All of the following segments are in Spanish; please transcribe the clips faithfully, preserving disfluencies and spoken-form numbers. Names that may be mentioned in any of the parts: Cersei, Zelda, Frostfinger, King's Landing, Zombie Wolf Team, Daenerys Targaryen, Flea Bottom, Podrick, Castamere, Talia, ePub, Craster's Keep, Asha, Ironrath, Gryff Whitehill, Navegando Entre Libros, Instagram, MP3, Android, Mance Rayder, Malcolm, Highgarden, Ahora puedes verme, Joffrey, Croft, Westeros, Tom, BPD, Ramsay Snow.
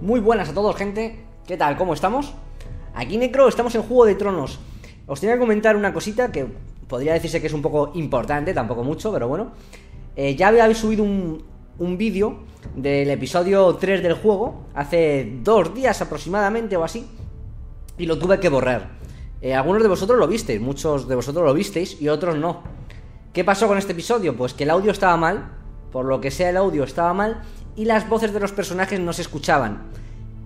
Muy buenas a todos, gente. ¿Qué tal? ¿Cómo estamos? Aquí Necro, estamos en Juego de Tronos. Os tenía que comentar una cosita que podría decirse que es un poco importante, tampoco mucho, pero bueno. Eh, ya habéis subido un, un vídeo del episodio tres del juego, hace dos días aproximadamente o así, y lo tuve que borrar. Eh, algunos de vosotros lo visteis, muchos de vosotros lo visteis y otros no. ¿Qué pasó con este episodio? Pues que el audio estaba mal, por lo que sea el audio estaba mal, y las voces de los personajes no se escuchaban.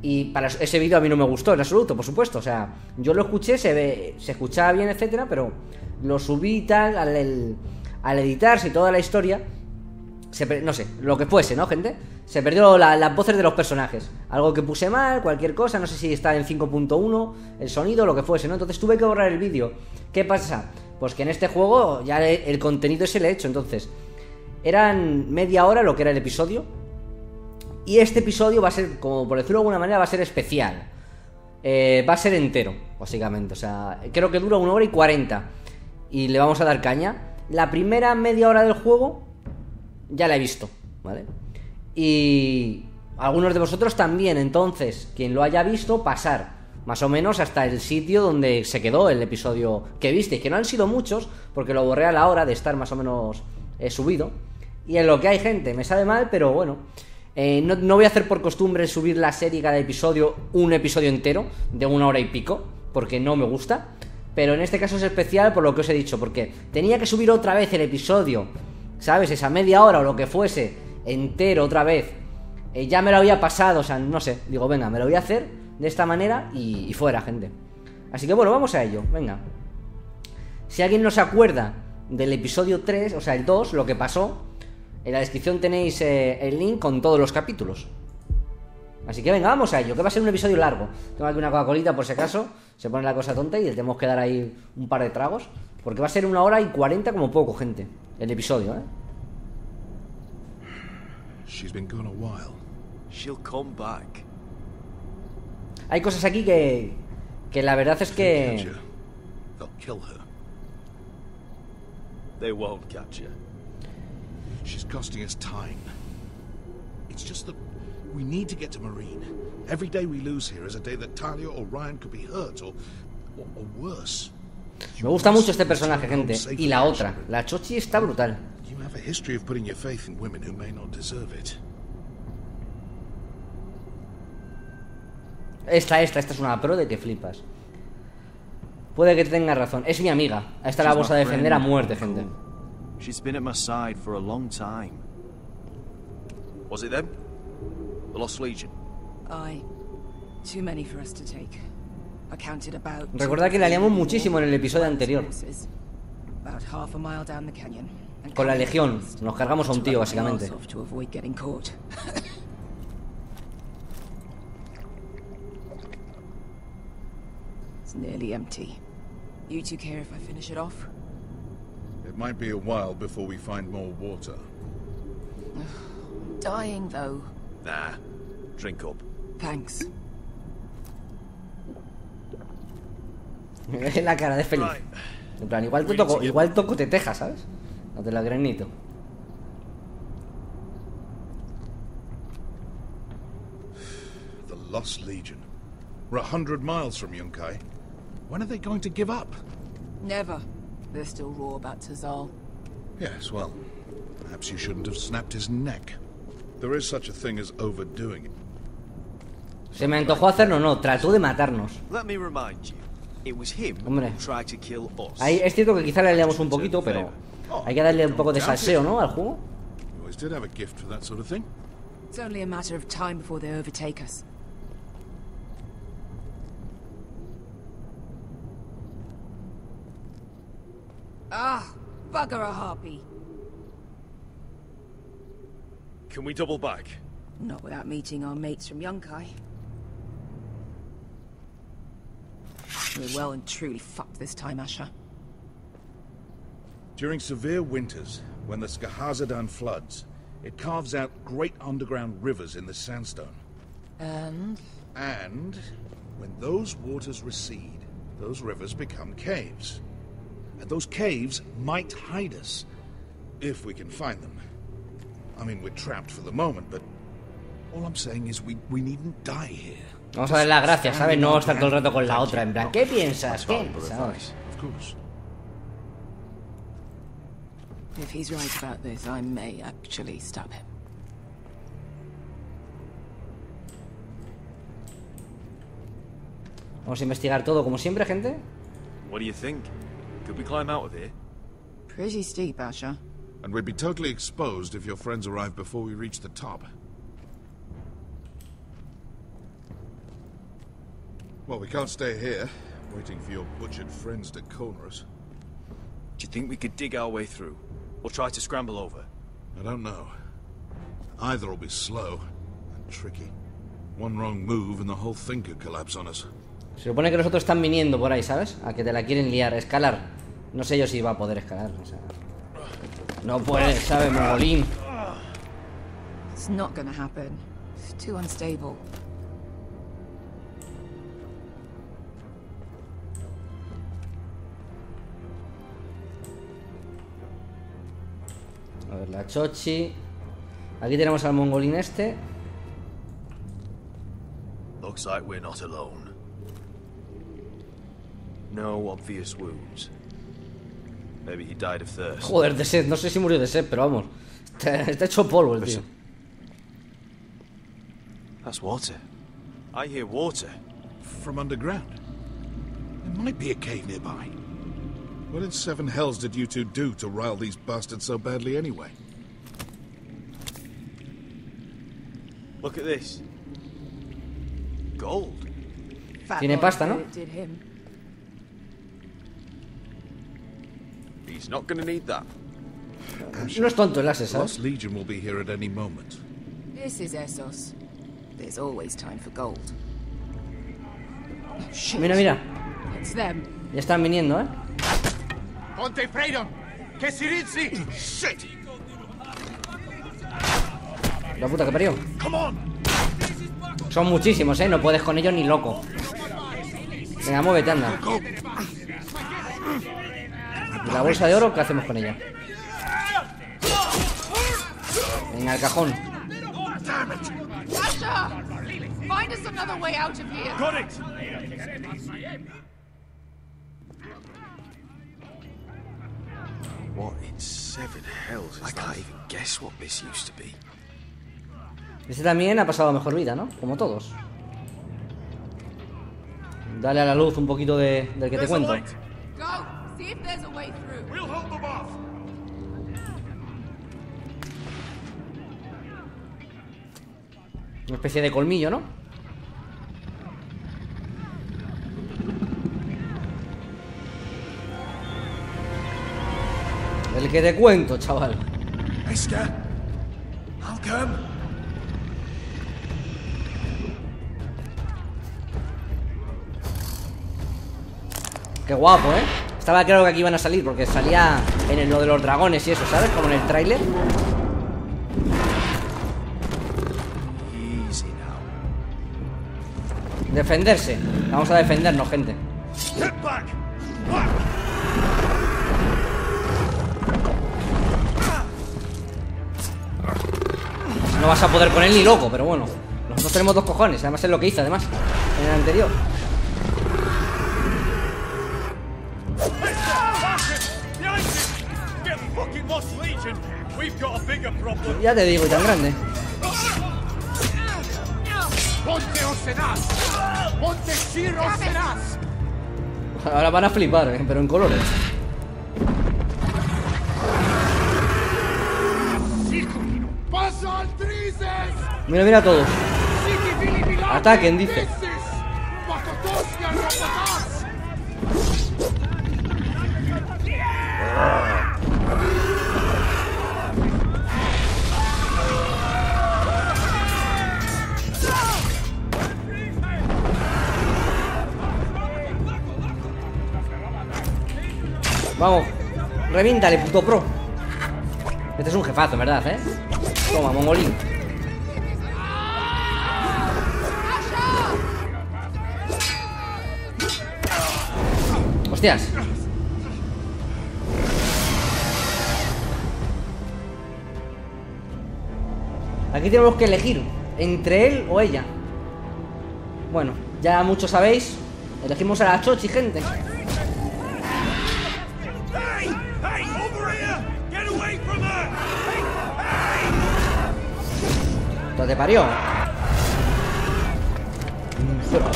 Y para ese vídeo a mí no me gustó en absoluto, por supuesto. O sea, yo lo escuché, se ve, se escuchaba bien, etcétera, pero lo subí y tal, al, el, al editarse y toda la historia, se, no sé, lo que fuese, ¿no, gente? Se perdió la, las voces de los personajes. Algo que puse mal, cualquier cosa, no sé si está en cinco punto uno, el sonido, lo que fuese, ¿no? Entonces tuve que borrar el vídeo. ¿Qué pasa? Pues que en este juego ya le, el contenido ese le he hecho, entonces. Eran media hora lo que era el episodio. Y este episodio va a ser, como por decirlo de alguna manera, va a ser especial. Eh, va a ser entero, básicamente. O sea, creo que dura una hora y cuarenta. Y le vamos a dar caña. La primera media hora del juego ya la he visto, ¿vale? Y algunos de vosotros también. Entonces, quien lo haya visto, pasar más o menos hasta el sitio donde se quedó el episodio que visteis. Que no han sido muchos, porque lo borré a la hora de estar más o menos eh, subido. Y en lo que hay, gente, me sabe mal, pero bueno. Eh, no, no voy a hacer por costumbre subir la serie cada episodio, un episodio entero de una hora y pico, porque no me gusta. Pero en este caso es especial por lo que os he dicho, porque tenía que subir otra vez el episodio, ¿sabes? Esa media hora o lo que fuese, entero otra vez. eh, Ya me lo había pasado, o sea, no sé. Digo, venga, me lo voy a hacer de esta manera y, y fuera, gente. Así que bueno, vamos a ello, venga. Si alguien no se acuerda del episodio tres, o sea, el dos, lo que pasó, en la descripción tenéis eh, el link con todos los capítulos. Así que venga, vamos a ello, que va a ser un episodio largo. Tengo aquí una Coca-Colita por si acaso se pone la cosa tonta y le tenemos que dar ahí un par de tragos, porque va a ser una hora y cuarenta como poco, gente, el episodio, ¿eh? Hay cosas aquí que que la verdad es que she's costing us time. It's just that we need to get to Marine. Every day we lose here is a day that Talia or Ryan could be hurt or, or, or worse. Me gusta mucho este personaje, gente. Y la otra, la Chochi, está brutal. You have a history of putting your faith in women who may not deserve it. Esta, esta, esta es una pro de que flipas. Puede que tenga razón. Es mi amiga. A esta la vamos a defender a muerte, gente. She's been at my side for a long time. Was it them? The Lost Legion? Aye. Too many for us to take. I counted about... Recordad que la liamos muchísimo en el episodio anterior. About half a mile down the canyon. Con la Legión. Nos cargamos a un tío, básicamente. It's nearly empty. You two care if I finish it off? It might be a while before we find more water. Dying though. Nah, drink up. Thanks. La cara de feliz. En plan, igual te toco, igual toco te teja, ¿sabes? No te la crees ni tú. The Lost Legion. We're a hundred miles from Yunkai. When are they going to give up? Never. They're still raw about Tazal. Yes, well, perhaps you shouldn't have snapped his neck. There is such a thing as overdoing it. Se me antojó hacerlo, no, trató de matarnos. Let me remind you, it was him who tried to kill us. Ahí es cierto que quizá le leamos un poquito, pero hay que darle un poco de salseo, ¿no? Al juego. You always did have a gift for that sort of thing. It's only a matter of time before they overtake us. Ah, bugger a harpy. Can we double back? Not without meeting our mates from Yunkai. We're well and truly fucked this time, Asha. During severe winters, when the Skahazadan floods, it carves out great underground rivers in the sandstone. And? And when those waters recede, those rivers become caves. And those caves might hide us, if we can find them. I mean, we're trapped for the moment, but all I'm Vamos a ver la gracia, ¿sabes? No estar todo el rato con la otra, en plan, ¿qué piensas? ¿Qué? ¿Sabes? If he's right about this, I may actually stop him. Vamos a investigar todo como siempre, gente. What do you think? Could we climb out of here? Pretty steep, Asha. And we'd be totally exposed if your friends arrive before we reach the top. Well, we can't stay here, waiting for your butchered friends to corner us. Do you think we could dig our way through, or try to scramble over? I don't know. Either will be slow and tricky. One wrong move and the whole thing could collapse on us. Se supone que nosotros están viniendo por ahí, ¿sabes? A que te la quieren liar, escalar. No sé yo si va a poder escalar, o sea... No puede, ¿sabes, Mongolín? It's not gonna happen. It's too unstable. A ver, la chochi. Aquí tenemos al mongolín este. Looks like we're not alone. No obvious wounds. Maybe he died of thirst. Joder, de sed. No sé si murió de sed, pero vamos. Está hecho polvo el tío. That's water. I hear water from underground. There might be a cave nearby. What in seven hells did you two do to rile these bastards so badly anyway? Look at this. Gold. Tiene pasta, ¿no? He's not going to need that. No es tonto el ase, ¿sabes? Legion will be here at any moment. This is Essos. There's always time for gold. Mira, mira. It's them. Ya están viniendo, ¿eh? Ponte Freydon. Que Sirinzi. Shit. La puta que parió. Come on. Son muchísimos, ¿eh? No puedes con ellos ni loco. Venga, muévete, anda. La bolsa de oro, ¿qué hacemos con ella? Venga, el cajón. Este también ha pasado mejor vida, ¿no? Como todos. Dale a la luz un poquito de, del que te cuento. See if there's a way through. We'll hold them off. Una especie de colmillo, ¿no? El que te cuento, chaval. Malcolm. Qué guapo, ¿eh? Estaba claro que aquí iban a salir, porque salía en el lo de los dragones y eso, ¿sabes? Como en el tráiler. Defenderse. Vamos a defendernos, gente. No vas a poder con él ni loco, pero bueno. Nosotros tenemos dos cojones, además es lo que hice, además, en el anterior. Ya te digo, y tan grande. Ahora van a flipar, ¿eh? Pero en colores. Mira, mira a todos. Ataquen, dice. Vamos, revíntale, puto pro. Este es un jefazo, ¿verdad, eh? Toma, mongolín. Hostias. Aquí tenemos que elegir entre él o ella. Bueno, ya muchos sabéis. Elegimos a la Chochi, gente. ¿Esto te parió? Malcolm.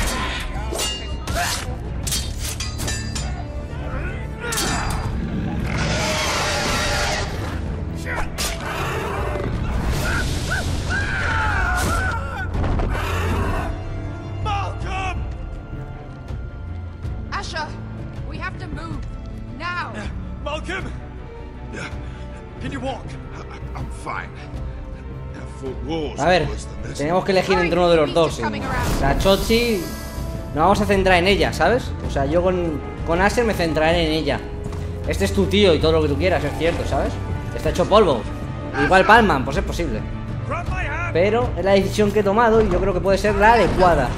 Asha, we have to move now. Uh, Malcolm, uh, can you walk? I, I'm fine. A ver, tenemos que elegir entre uno de los dos, ¿sí? La Chochi, nos vamos a centrar en ella, ¿sabes? O sea, yo con, con Asher me centraré en ella. Este es tu tío y todo lo que tú quieras, es cierto, ¿sabes? Está hecho polvo. Igual Palman, pues es posible. Pero es la decisión que he tomado y yo creo que puede ser la adecuada.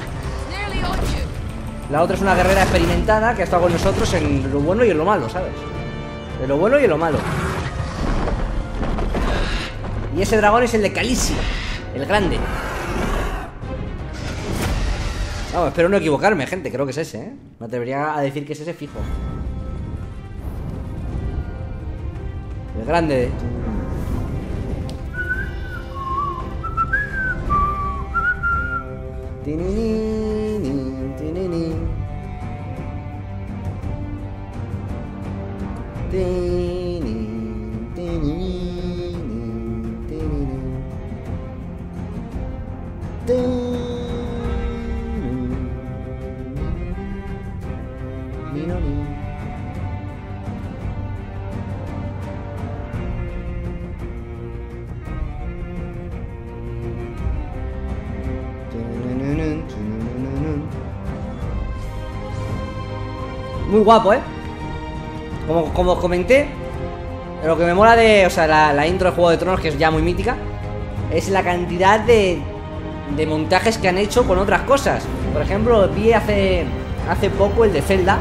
La otra es una guerrera experimentada que ha estado con nosotros en lo bueno y en lo malo, ¿sabes? En lo bueno y en lo malo. Y ese dragón es el de Khaleesi, el grande. Vamos, espero no equivocarme, gente. Creo que es ese, ¿eh? Me atrevería a decir que es ese fijo. El grande. Tininin, tininin. Tininin, tininin. Muy guapo, ¿eh? Como, como os comenté, lo que me mola de, o sea, la, la intro de Juego de Tronos, que es ya muy mítica, es la cantidad de... de montajes que han hecho con otras cosas. Por ejemplo, vi hace hace poco el de Zelda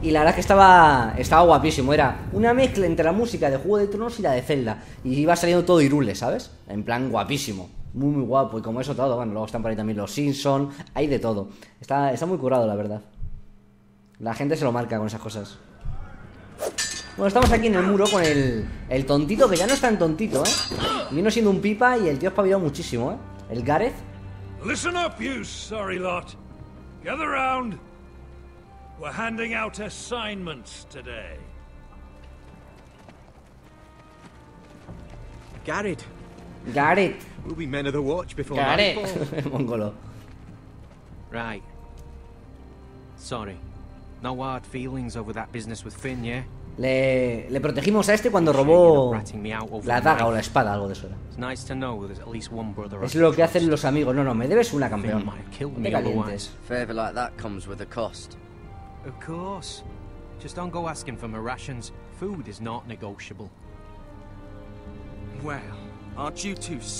y la verdad es que estaba estaba guapísimo. Era una mezcla entre la música de Juego de Tronos y la de Zelda y iba saliendo todo Hyrule, ¿sabes? En plan guapísimo, muy muy guapo. Y como eso todo, bueno, luego están por ahí también los Simpsons, hay de todo. Está, está muy curado, la verdad. La gente se lo marca con esas cosas. Bueno, estamos aquí en el muro con el, el tontito, que ya no es tan tontito, ¿eh? Vino siendo un pipa y el tío ha espabilado muchísimo, ¿eh? El Gareth. Listen up, you sorry lot. Gather round. We're handing out assignments today. Gareth. Gareth. We'll be men of the watch before nightfall. Gareth. Mongolo. Right. Sorry. No hard feelings over that business with Finn, yeah? Le, le protegimos a este cuando robó la daga o la espada, algo de eso era. Es lo que hacen los amigos. No, no, me debes una, campeón. No te calientes.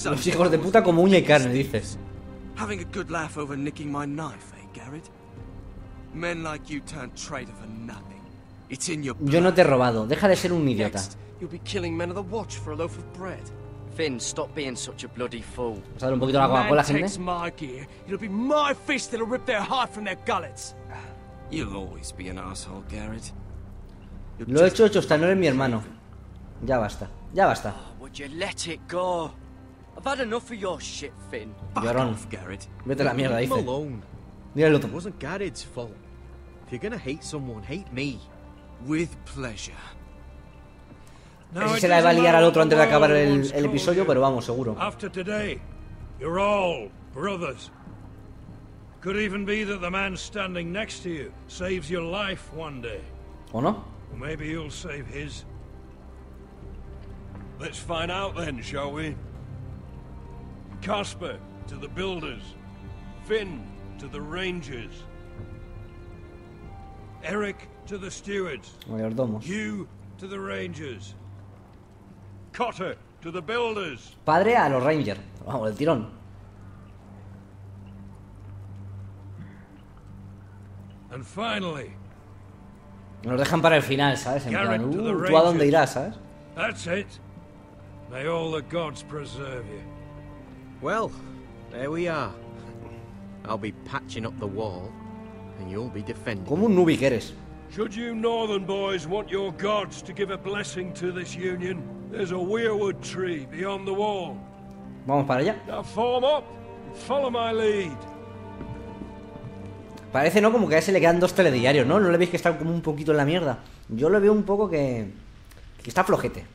Los hijos de puta como uña y carne, dices. Yo no te he robado, deja de ser un idiota. Vamos a dar un poquito la Coca-Cola, gente. Lo he hecho, hecho está, no eres mi hermano. Ya basta, ya basta. Llorón. Vete a la mierda, dice. Mira el otro. With pleasure. Se la va a liar al otro antes de acabar el, el episodio, pero vamos, seguro. After today, you're all brothers. Could even be that the man standing next to you saves your life one day. ¿O no? Maybe you'll save his. Let's find out then, shall we? Casper to the builders, Finn to the rangers, Eric to the stewards, you to the rangers, Cotter to the builders. Padre a los rangers, vamos, el tirón. And finally, nos dejan para el final, ¿sabes? En plan, uh, tú a dónde irás, ¿sabes? That's it. May all the gods preserve you. Well, there we are. I'll be patching up the wall, and you'll be defending. Como un nubie que eres. Should you northern boys want your gods to give a blessing to this union, there's a weirwood tree beyond the wall. Vamos para allá. Now form up and follow my lead. Parece, ¿no? Como que a ese le quedan dos telediarios, ¿no? ¿No le veis que está como un poquito en la mierda? Yo lo veo un poco que... que está flojete.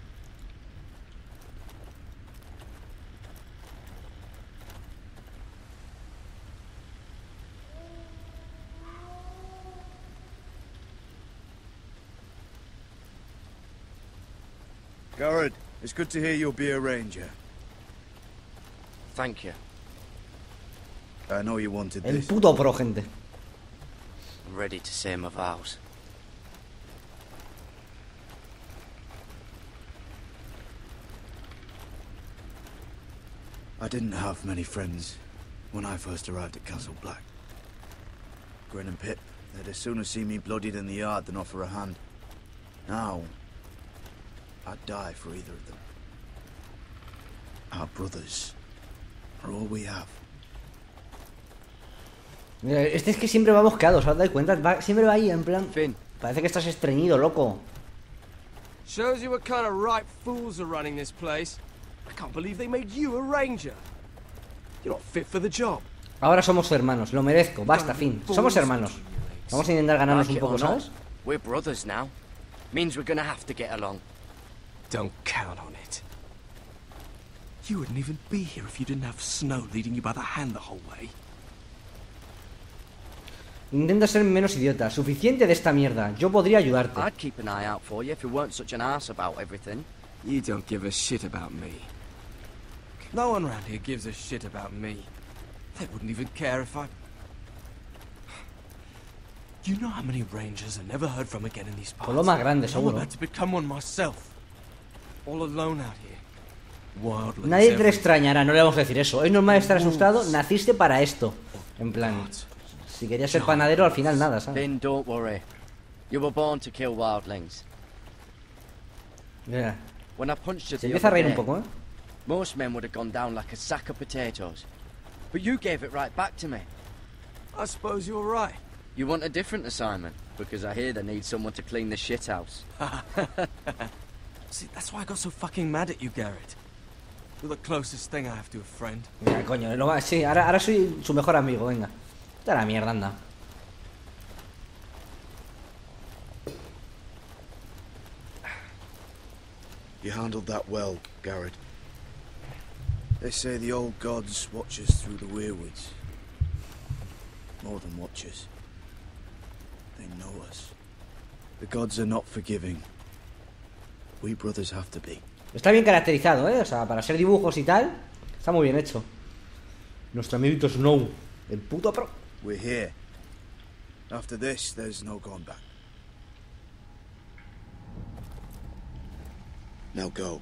Garrett, it's good to hear you'll be a ranger. Thank you. I know you wanted this. El puto pro, gente. I'm ready to say my vows. I didn't have many friends when I first arrived at Castle Black. Grin and Pip, they'd as sooner see me bloodied in the yard than offer a hand. Now, I'd die for either of them. Our brothers are all we have. Este es que siempre va mosqueado, ¿os dais cuenta? Va, siempre va ahí, en plan... Finn. Parece que estás estreñido, loco. Shows you what kind of ripe fools are running this place. I can't believe they made you a ranger. You're not fit for the job. Ahora somos hermanos, lo merezco. Basta, Finn. Somos hermanos. Vamos a intentar ganarnos un poco, ¿sabes? We're brothers now. Means we're gonna have to get along. Don't count on it. You wouldn't even be here if you didn't have Snow leading you by the hand the whole way. Intenta ser menos idiota. Suficiente de esta mierda. Yo podría ayudarte. I'd keep an eye out for you if you weren't such an ass about everything. You don't give a shit about me. No one around here gives a shit about me. They wouldn't even care if I... You know how many rangers are never heard from again in these parts? Coloma grande, seguro. I'm about to become one myself. All alone out here. Wildly. Nadie te extrañará. No le vamos a decir eso. Es normal estar asustado. Naciste para esto. En plan... Si querías ser panadero, al final nada, ¿sabes? Finn, don't worry. You were born to kill wildlings. Yeah. When I punched you, se empieza a reír un poco, ¿eh? Most men would have gone down like a sack of potatoes, but you gave it right back to me. I suppose you're right. You want a different assignment because I hear they need someone to clean the shit house. See, that's why I got so fucking mad at you, Garrett. You're the closest thing I have to a friend. Mira, coño, lo va... sí, ahora, ahora soy su mejor amigo, venga. Da la mierda, anda. You handled that well, Garrett. They say the old gods watch us through the weirwoods. More than watch us. They know us. The gods are not forgiving. We brothers have to be. Está bien caracterizado, ¿eh? O sea, para ser dibujos y tal, está muy bien hecho. Nuestro amiguito Snow, el puto pro. We're here. After this, there's no going back. Now go.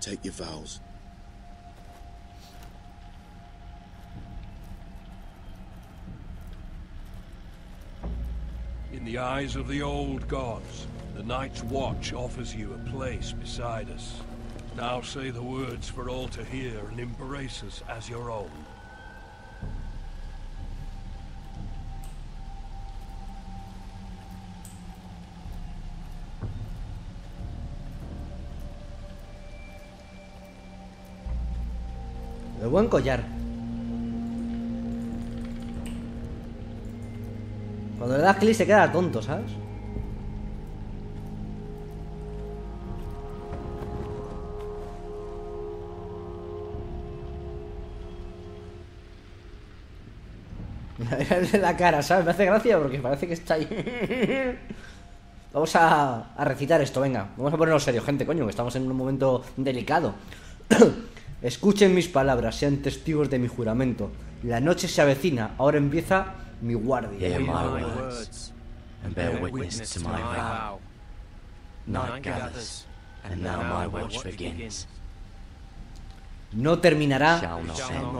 Take your vows. In the eyes of the old gods, the Night's Watch offers you a place beside us. Now say the words for all to hear and embrace us as your own. El buen collar. Cuando le das clic se queda tonto, ¿sabes? La cara, ¿sabes? Me hace gracia porque parece que está ahí. Vamos a, a recitar esto, venga. Vamos a ponerlo serio, gente, coño, que estamos en un momento delicado. Escuchen mis palabras, sean testigos de mi juramento. La noche se avecina, ahora empieza mi guardia. Hear my words, and bear witness to my vow. Night gathers, and now my watch begins. No terminará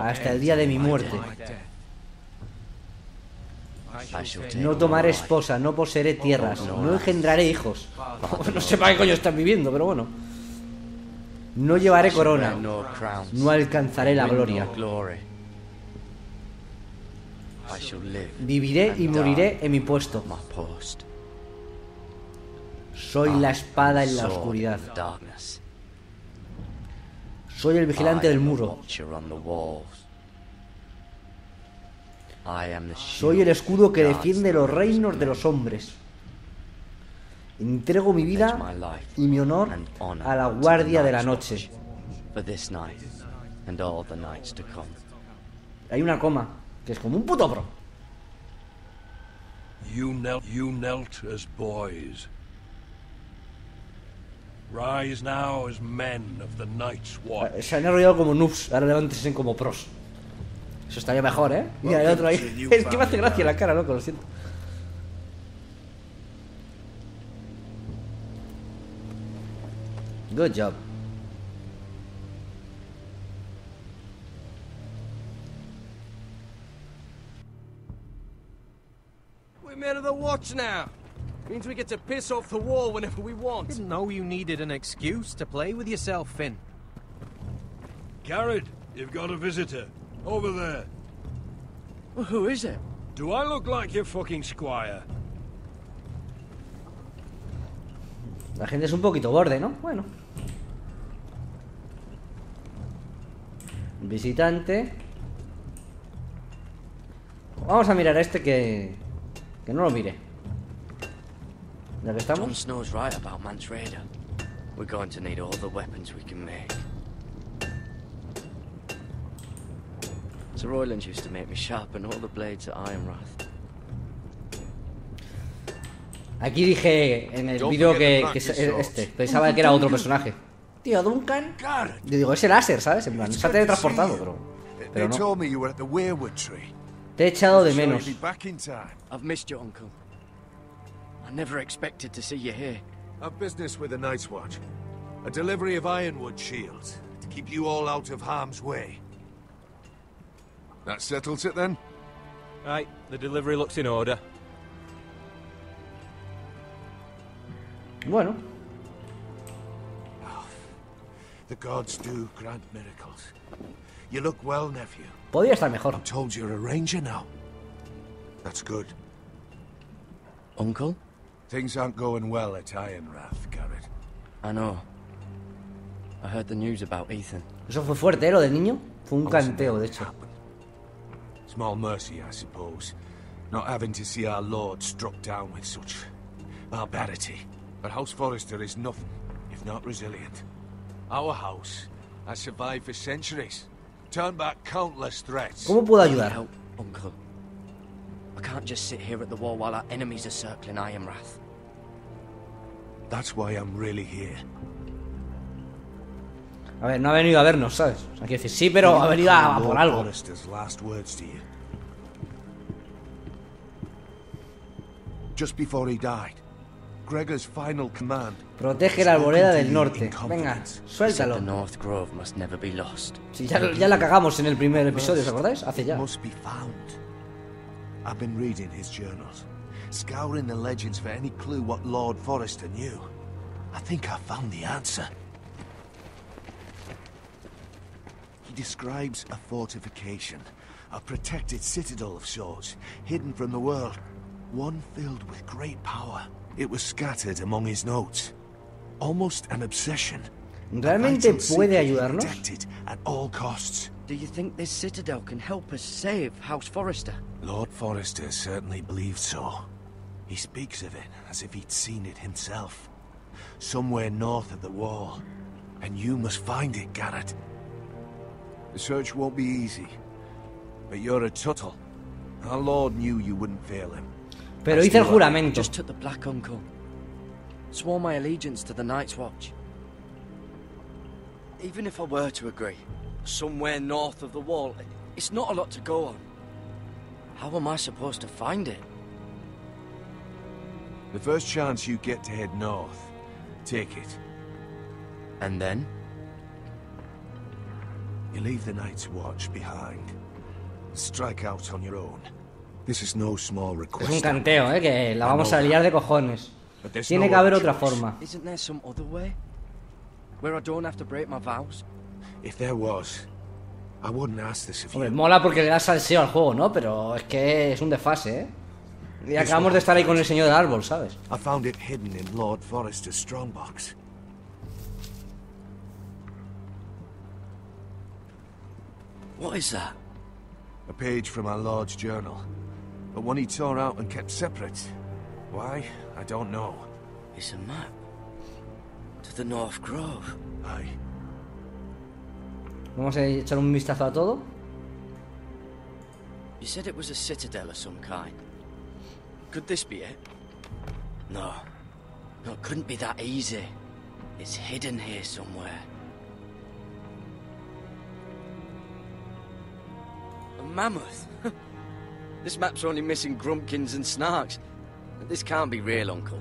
hasta el día de mi muerte. No tomaré esposa, no poseeré tierras, no engendraré hijos. No sé para qué coño están viviendo, pero bueno. No llevaré corona, no alcanzaré la gloria. Viviré y moriré en mi puesto. Soy la espada en la oscuridad. Soy el vigilante del muro. Soy el escudo que defiende los reinos de los hombres. Entrego mi vida y mi honor a la guardia de la noche. Hay una coma, que es como un puto pro. You knelt, you knelt as boys. Rise now as men of the night's watch. Se han arrollado como noobs, ahora levántense como pros. Eso estaría mejor, ¿eh? Mira, hay otro ahí. Es que me hace gracia la cara, loco, lo siento. Good job. We're men of the watch now. Means we get to piss off the wall whenever we want. Didn't know you needed an excuse to play with yourself, Finn. Garrett, you've got a visitor. Over there. Well, who is it? Do I look like your fucking squire? La gente es un poquito borde, ¿no? Bueno. Visitante. Vamos a mirar a este que... Que no lo mire. ¿De qué estamos? Jon Snow's right about Mance Rayder. We're going to need all the weapons we can make. Sir Roiland used to make me sharpen all the blades at Ironrath. Aquí dije en el vídeo que, que este, pensaba que era otro personaje. Tío, Duncan. Yo digo, es el láser, ¿sabes? En plan, se ha teletransportado, bro. Pero no. Te he echado de menos. I've missed you, uncle. I never expected to see you here. A business with the Night's Watch. A delivery of ironwood shields to keep you all out of harm's way. That settles it then. Aye, the delivery looks in order. Bueno. The gods do grant miracles. You look well, nephew. Podría estar mejor. I'm told you're a ranger now. That's good. Uncle? Things aren't going well at Ironrath, Garrett. I know. I heard the news about Ethan. Eso fue fuerte, ¿eh? Lo del niño. Fue un canteo, de hecho. Small mercy, I suppose, not having to see our lord struck down with such barbarity. But House Forrester is nothing if not resilient. Our house has survived for centuries, turned back countless threats. ¿Cómo puedo ayudar? Help, uncle. I can't just sit here at the wall while our enemies are circling Ironrath. That's why I'm really here. A ver, no ha venido a vernos, ¿sabes? O sea, quiero decir, sí, pero ha venido a, a por algo. Just before he died, Gregor's final command. Protege la arboleda del norte. Venga, suéltalo. North Grove must never be lost. Sí, ya, ya la cagamos en el primer episodio, ¿os acordáis? Hace ya. I've been reading his journals, scouring the legends for any clue what Lord Forrester knew. I think I found the answer. Describes a fortification, a protected citadel of sorts, hidden from the world, one filled with great power. It was scattered among his notes, almost an obsession. Realmente puede ayudarnos. Protected at all costs. Do you think this citadel can help us save House Forrester? Lord Forrester certainly believed so. He speaks of it as if he'd seen it himself, somewhere north of the wall. And you must find it, Garrett. The search won't be easy, but you're a tuttle. Our Lord knew you wouldn't fail him. Pero hice el juramento. Just took the Black Uncle. Swore my allegiance to the Night's Watch. Even if I were to agree, somewhere north of the wall, it's not a lot to go on. How am I supposed to find it? The first chance you get to head north, take it. And then? You leave the Night's Watch behind. Strike out on your own. This is no small request. Es un canteo, eh, que la vamos a liar de cojones. Tiene que haber otra forma. Where I don't have to break my vows. If there was, I wouldn't ask this of you. Hombre, mola porque le da salseo al juego, ¿no? Pero es que es un desfase, ¿eh? Y acabamos de estar ahí con el señor del árbol, ¿sabes? I found it hidden in Lord Forrester's strongbox. What is that? A page from our Lord's journal, but one he tore out and kept separate. Why? I don't know. It's a map to the North Grove. Aye. Vamos a echar un vistazo a todo. You said it was a citadel of some kind. Could this be it? No. No, it couldn't be that easy. It's hidden here somewhere. A mammoth? This map's only missing grumpkins and snarks. This can't be real, Uncle.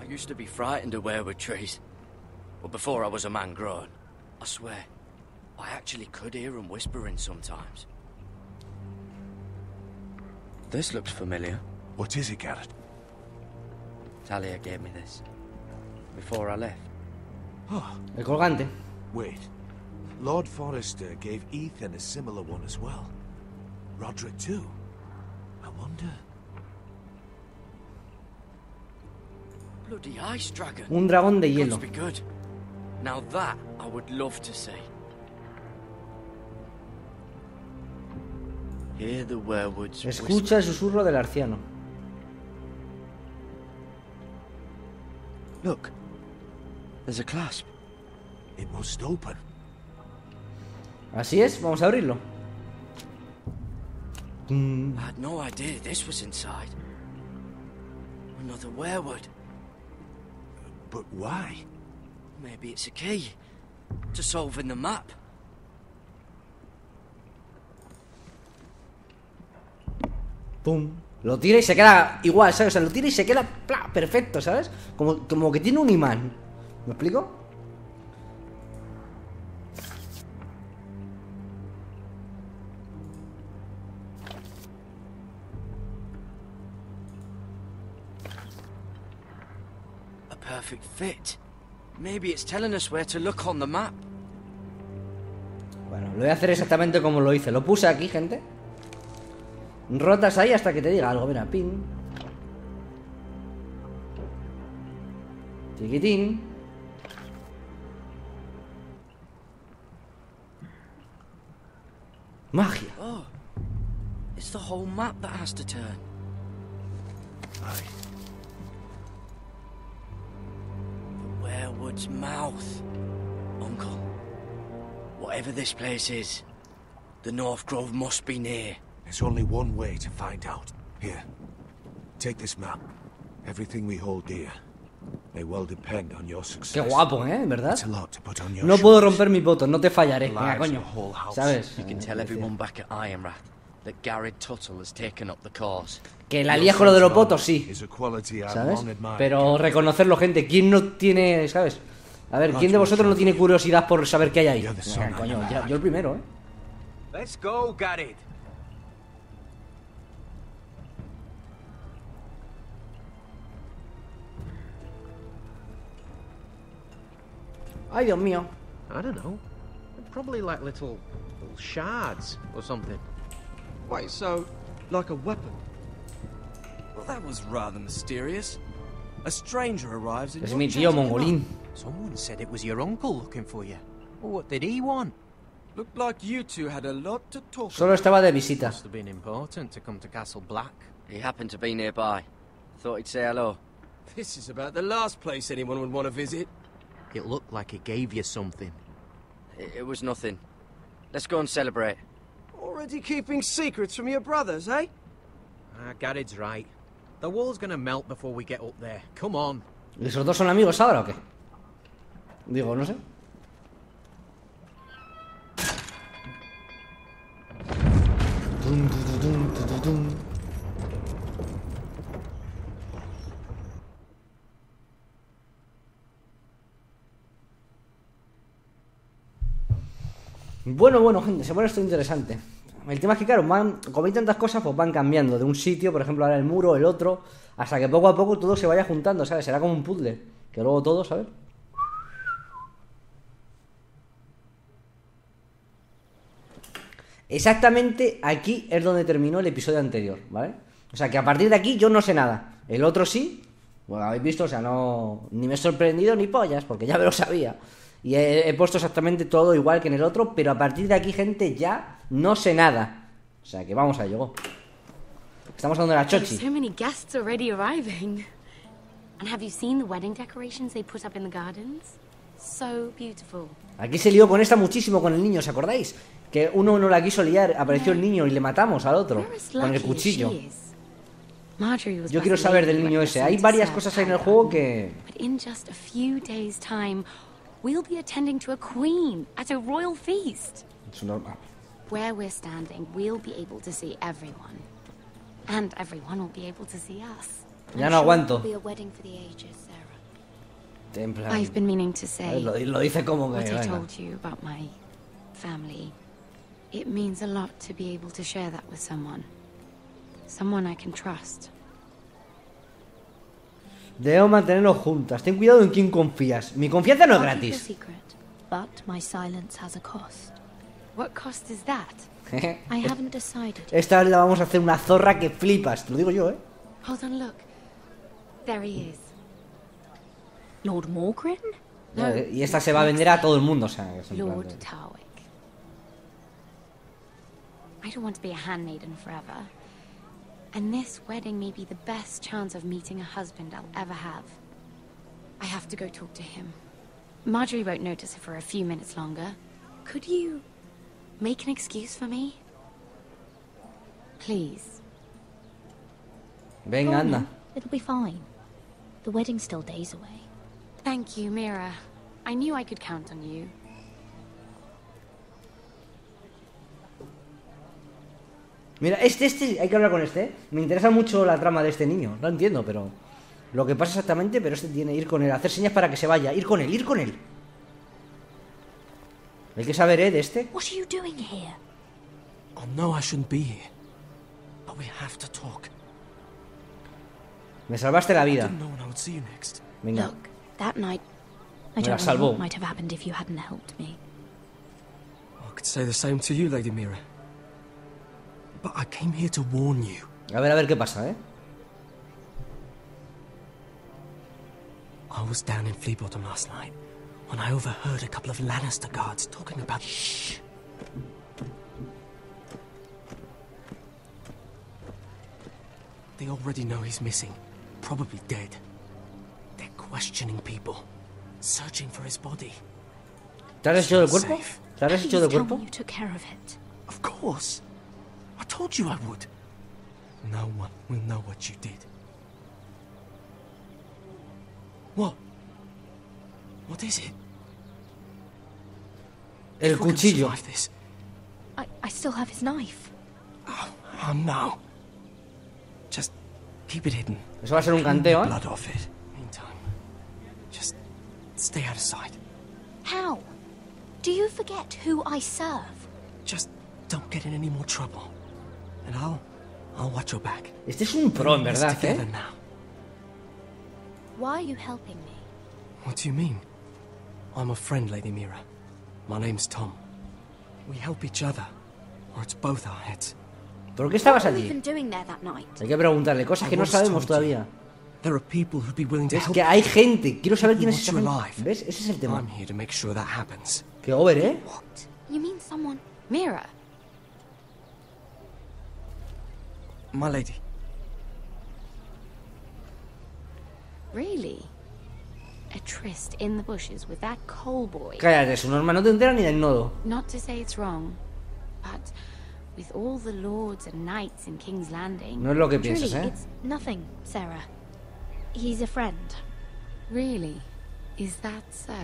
I used to be frightened away with trees. But before I was a man grown, I swear, I actually could hear them whispering sometimes. This looks familiar. What is it, Garrett? Talia gave me this before I left. Oh. El colgante. Wait. Lord Forrester gave Ethan a similar one as well. Rodrik too. I wonder. Bloody ice dragon. Un dragón de hielo. Must be good. Now that I would love to see. Hear the werewolves. Escucha el susurro del arciano. Look, there's a clasp. It must open. Así es, vamos a abrirlo. I had no idea this was inside. Another werewolf. But why? Maybe it's a key to solving the map. Pum. Lo tira y se queda igual, ¿sabes? O sea, lo tira y se queda ¡pla! Perfecto, ¿sabes? Como, como que tiene un imán. ¿Me explico? A perfect fit. Maybe it's telling us where to look on the map. Bueno, lo voy a hacer exactamente como lo hice. Lo puse aquí, gente. Rotas ahí hasta que te diga algo. Mira, pin. Chiquitín. Magia. Oh, it's the whole map that has to turn. Ay. The werewolf's mouth. Uncle, whatever this place is, the North Grove must be near. There's only one way to find out. Here, take this map. Everything we hold dear may well depend on your success. Qué guapo, ¿eh? ¿Verdad? No puedo romper mis votos, no te fallaré. Venga, coño. ¿Sabes? You can tell everyone back at Ironrath that Garrett Tuttle has taken up the cause. Que la lía con lo de los votos, sí. ¿Sabes? Pero reconocerlo, gente. ¿Quién no tiene, sabes? A ver, ¿quién de vosotros no tiene curiosidad por saber qué hay ahí? Venga, coño, ya, yo el primero, ¿eh? Let's go, Garrett. Ay, Dios mío. I don't know. They're probably like little, little shards or something. Wait, so like a weapon? Well, that was rather mysterious. A stranger arrives in. Es mi tío mongolín. Someone said it was your uncle looking for you. Well, what did he want? Looked like you two had a lot to talk. Solo estaba de visita. Must have been important to come to Castle Black. He happened to be nearby. Thought he'd say hello. This is about the last place anyone would want to visit. It looked like he gave you something. It was nothing. Let's go and celebrate. Already keeping secrets from your brothers, eh? Ah, Garrett's right. The wall's gonna melt before we get up there. Come on. ¿Esos dos son amigos ahora o qué? Digo, no sé. Bueno, bueno, gente, se pone esto interesante. El tema es que, claro, van, como hay tantas cosas, pues van cambiando de un sitio, por ejemplo, ahora el muro, el otro, hasta que poco a poco todo se vaya juntando, ¿sabes? Será como un puzzle. Que luego todos, a ver. Exactamente aquí es donde terminó el episodio anterior, ¿vale? O sea, que a partir de aquí yo no sé nada. El otro sí, bueno, habéis visto, o sea, no... Ni me he sorprendido ni pollas, porque ya me lo sabía. Y he, he puesto exactamente todo igual que en el otro, pero a partir de aquí, gente, ya no sé nada. O sea, que vamos a llegar. Estamos dando la chochi. So many guests already arriving. And have you seen the wedding decorations they put up in the gardens? So beautiful. Aquí se lió con esta muchísimo con el niño, ¿os acordáis? Que uno no la quiso liar, apareció el niño y le matamos al otro con el cuchillo. Yo quiero saber del niño ese. Hay varias cosas ahí en el juego que... Es normal. Ya no aguanto. En plan, lo, lo dice como que... Venga. It means a lot to be able to share that with someone. Someone I can trust. Debemos mantenernos juntas. Ten cuidado en quién confías. Mi confianza no es gratis. Esta vez la vamos a hacer una zorra que flipas. Te lo digo yo, ¿eh? Hold on, look. There he is. Lord Morgren? No, y esta se va a vender a todo el mundo, o sea, es Lord Tarwick. I don't want to be a handmaiden forever. And this wedding may be the best chance of meeting a husband I'll ever have. I have to go talk to him. Marjorie won't notice it for a few minutes longer. Could you make an excuse for me? Please. Venga, anda. It'll be fine. The wedding's still days away. Thank you, Mira. I knew I could count on you. Mira, este, este, hay que hablar con este, ¿eh? Me interesa mucho la trama de este niño, no entiendo, pero... Lo que pasa exactamente, pero este tiene que ir con él, hacer señas para que se vaya, ir con él, ir con él. Hay que saber, ¿eh? De este. What are you doing here? I know I shouldn't be here, but we have to talk. Me salvaste la vida. Venga. Look, that night, I me la salvó. Might have happened if you hadn't helped me. I could say the same to you, Lady Mira. But I came here to warn you. A ver, a ver qué pasa, ¿eh? I was down in Flea Bottom last night when I overheard a couple of Lannister guards talking about... Shh. They already know he's missing, probably dead. They're questioning people, searching for his body. ¿Te has hecho del cuerpo? ¿Te has hecho del cuerpo? You took care of it. Of course. I told you I would. No one will know what you did. What? What is it? El cuchillo. I, I still have his knife. Oh, oh no. Just keep it hidden. Eso va a ser un canteo, ¿eh? Blood off it. Meantime, just stay out of sight. How? Do you forget who I serve? Just don't get in any more trouble. And I'll, I'll watch your back. Este es un pro, en verdad, ¿eh? Why are you helping me? What do you mean? I'm a friend, Lady Mira. My name's Tom. We help each other, or it's both our heads. ¿Por qué estabas allí? Hay que preguntarle cosas que no sabemos todavía. There are people who'd be willing to help. Es que hay gente. Quiero saber quién es esa gente. ¿Ves? Ese es el tema. I'm here to make sure that happens. Qué over, ¿eh? What? You mean someone, Mira? My lady. Really? A tryst in the bushes with that coal boy. Cállate, su norma no te entera ni del nodo. Not to say it's wrong, but with all the lords and knights in King's Landing. No es lo que piensas, ¿eh? It's nothing, Sarah. He's a friend. Really? Is that so?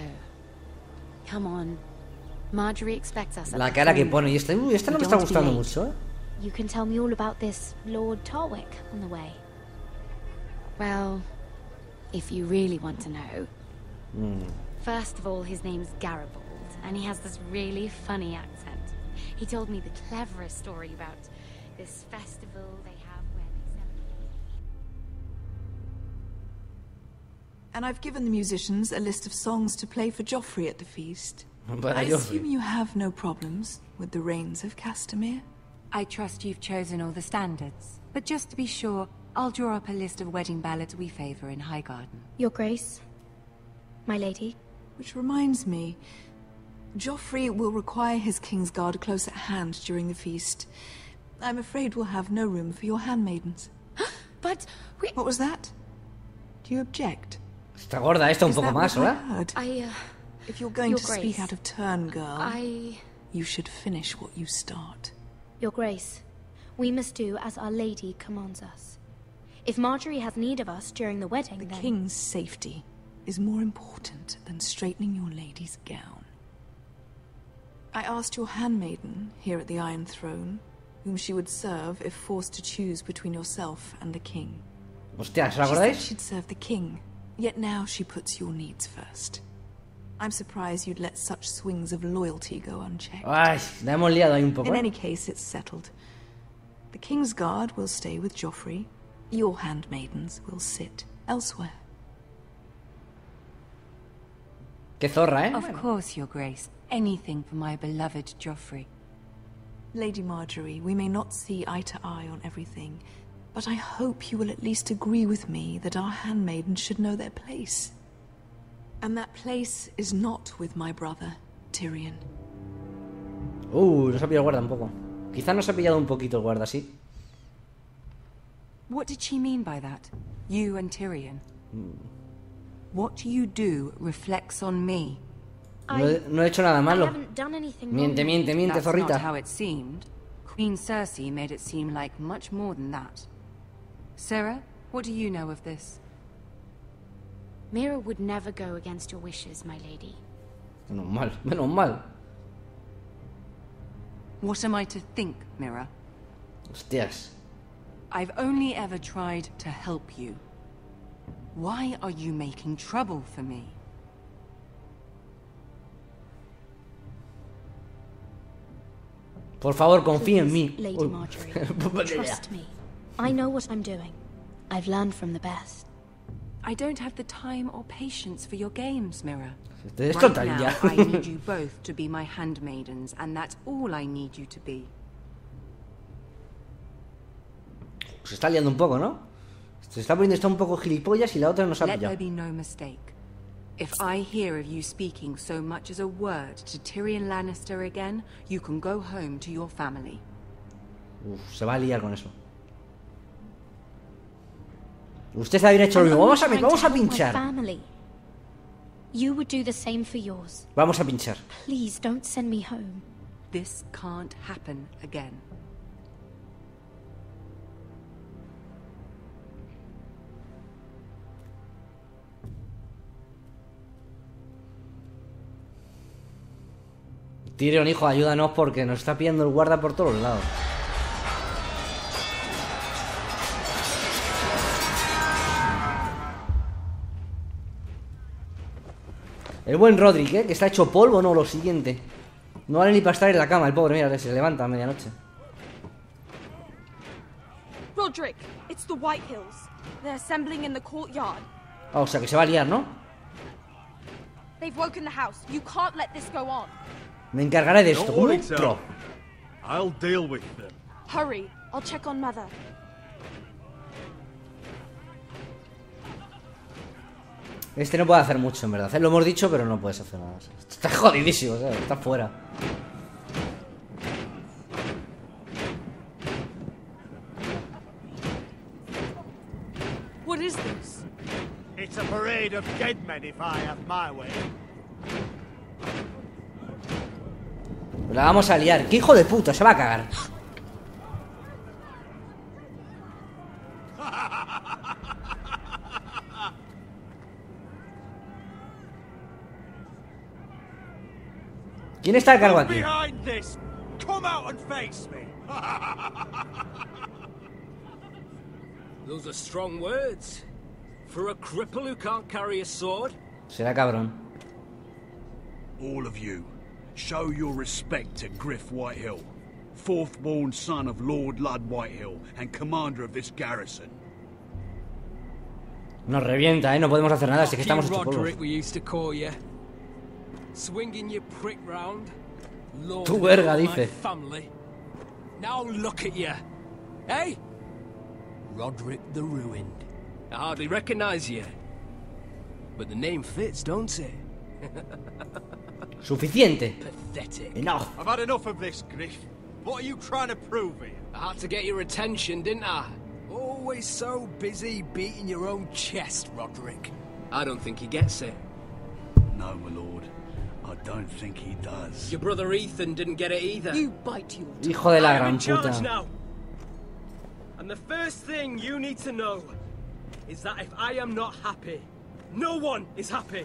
Come on. Marjorie expects us. La cara que pone y esta, uy, esta no me está gustando mucho, ¿eh? You can tell me all about this Lord Tarwick on the way. Well, if you really want to know. Mm. First of all, his name's Garibald, and he has this really funny accent. He told me the cleverest story about this festival they have where they celebrate. and I've given the musicians a list of songs to play for Joffrey at the feast. But I assume you have no problems with the reigns of Castamere? I trust you've chosen all the standards, but just to be sure, I'll draw up a list of wedding ballads we favor in Highgarden. Your Grace, my lady. Which reminds me, Joffrey will require his Kingsguard close at hand during the feast. I'm afraid we'll have no room for your handmaidens. But we... What was that? Do you object? Está gorda esta un poco más, ¿verdad? I, uh, if you're going to speak out of turn, girl, I... you should finish what you start. Your Grace, we must do as Our Lady commands us. If Marjorie has need of us during the wedding, the then... The King's safety is more important than straightening your lady's gown. I asked your handmaiden here at the Iron Throne whom she would serve if forced to choose between yourself and the King. Hostia, ¿se la acordáis? She said she'd serve the King, yet now she puts your needs first. I'm surprised you'd let such swings of loyalty go unchecked. Ay, la hemos liado ahí un poco. In any case, it's settled. The King's Guard will stay with Joffrey. Your handmaidens will sit elsewhere. Qué zorra, eh? Of course, Your Grace. Anything for my beloved Joffrey. Lady Marjorie, we may not see eye to eye on everything, but I hope you will at least agree with me that our handmaidens should know their place. And that place is not with my brother, Tyrion. Uh, nos ha pillado el guarda un poco. Quizá nos ha pillado un poquito el guarda, sí. What did she mean by that? You and Tyrion. Mm. What you do reflects on me. No he, no he hecho nada malo. Miente, miente, miente, zorrita. That's not how it seemed. Queen Cersei made it seem like much more than that. Sarah, what do you know of this? Mira would never go against your wishes, my lady. Menos mal, menos mal. What am I to think, Mira? Hostias. I've only ever tried to help you. Why are you making trouble for me? Por favor, confía en mí. Lady Marjorie, trust me. I know what I'm doing. I've learned from the best. I don't have the time or patience for your games, Mira. Right now, I need you both to be my handmaidens, and that's all I need you to be. Se está liando un poco, ¿no? Se está poniendo está un poco gilipollas y la otra nos ha pillado. Let there be no mistake. If I hear of you speaking so much as a word to Tyrion Lannister again, you can go home to your family. Uf, se va a liar con eso. Usted habría hecho lo mismo. Vamos a, vamos a pinchar. Vamos a pinchar. Please don't send me home. This can't happen again. Tyrion, hijo, ayúdanos porque nos está pillando el guarda por todos lados. El buen Rodrik, ¿eh? Que está hecho polvo, no, lo siguiente. No vale ni para estar en la cama, el pobre, mira, que se levanta a medianoche. Rodrik, it's the Whitehills. They're assembling in the courtyard. Ah, o sea que se va a liar, ¿no? They've woken the house. You can't let this go on. Me encargaré de esto, un pro. I'll deal with them. Hurry, I'll check on mother. Este no puede hacer mucho, en verdad. Lo hemos dicho, pero no puedes hacer nada. Está jodidísimo, o sea, está fuera. What is this? It's a parade of dead men if I have my way. La vamos a liar. ¡Qué hijo de puta! Se va a cagar. ¿Quién está a cargo aquí? Será cabrón. All of you. Show your respect to Gryff Whitehill, fourth born son of Lord Lud Whitehill and commander of this garrison. Nos revienta, ¿eh? No podemos hacer nada, así que estamos hechos polvos. Tu verga, dice. Now look at you. Hey? Rodrik the Ruined. I hardly recognize you. But the name fits, don't it? Suficiente. Pathetic. Enough. I've had enough of this, Gryff. What are you trying to prove here? I had to get your attention, didn't I? Always so busy beating your own chest, Rodrik. I don't think he gets it. No, my lord. I don't think he does. Your brother Ethan didn't get it either. You bite your tongue. Hijo de la gran puta. And the first thing you need to know is that if I am not happy, no one is happy.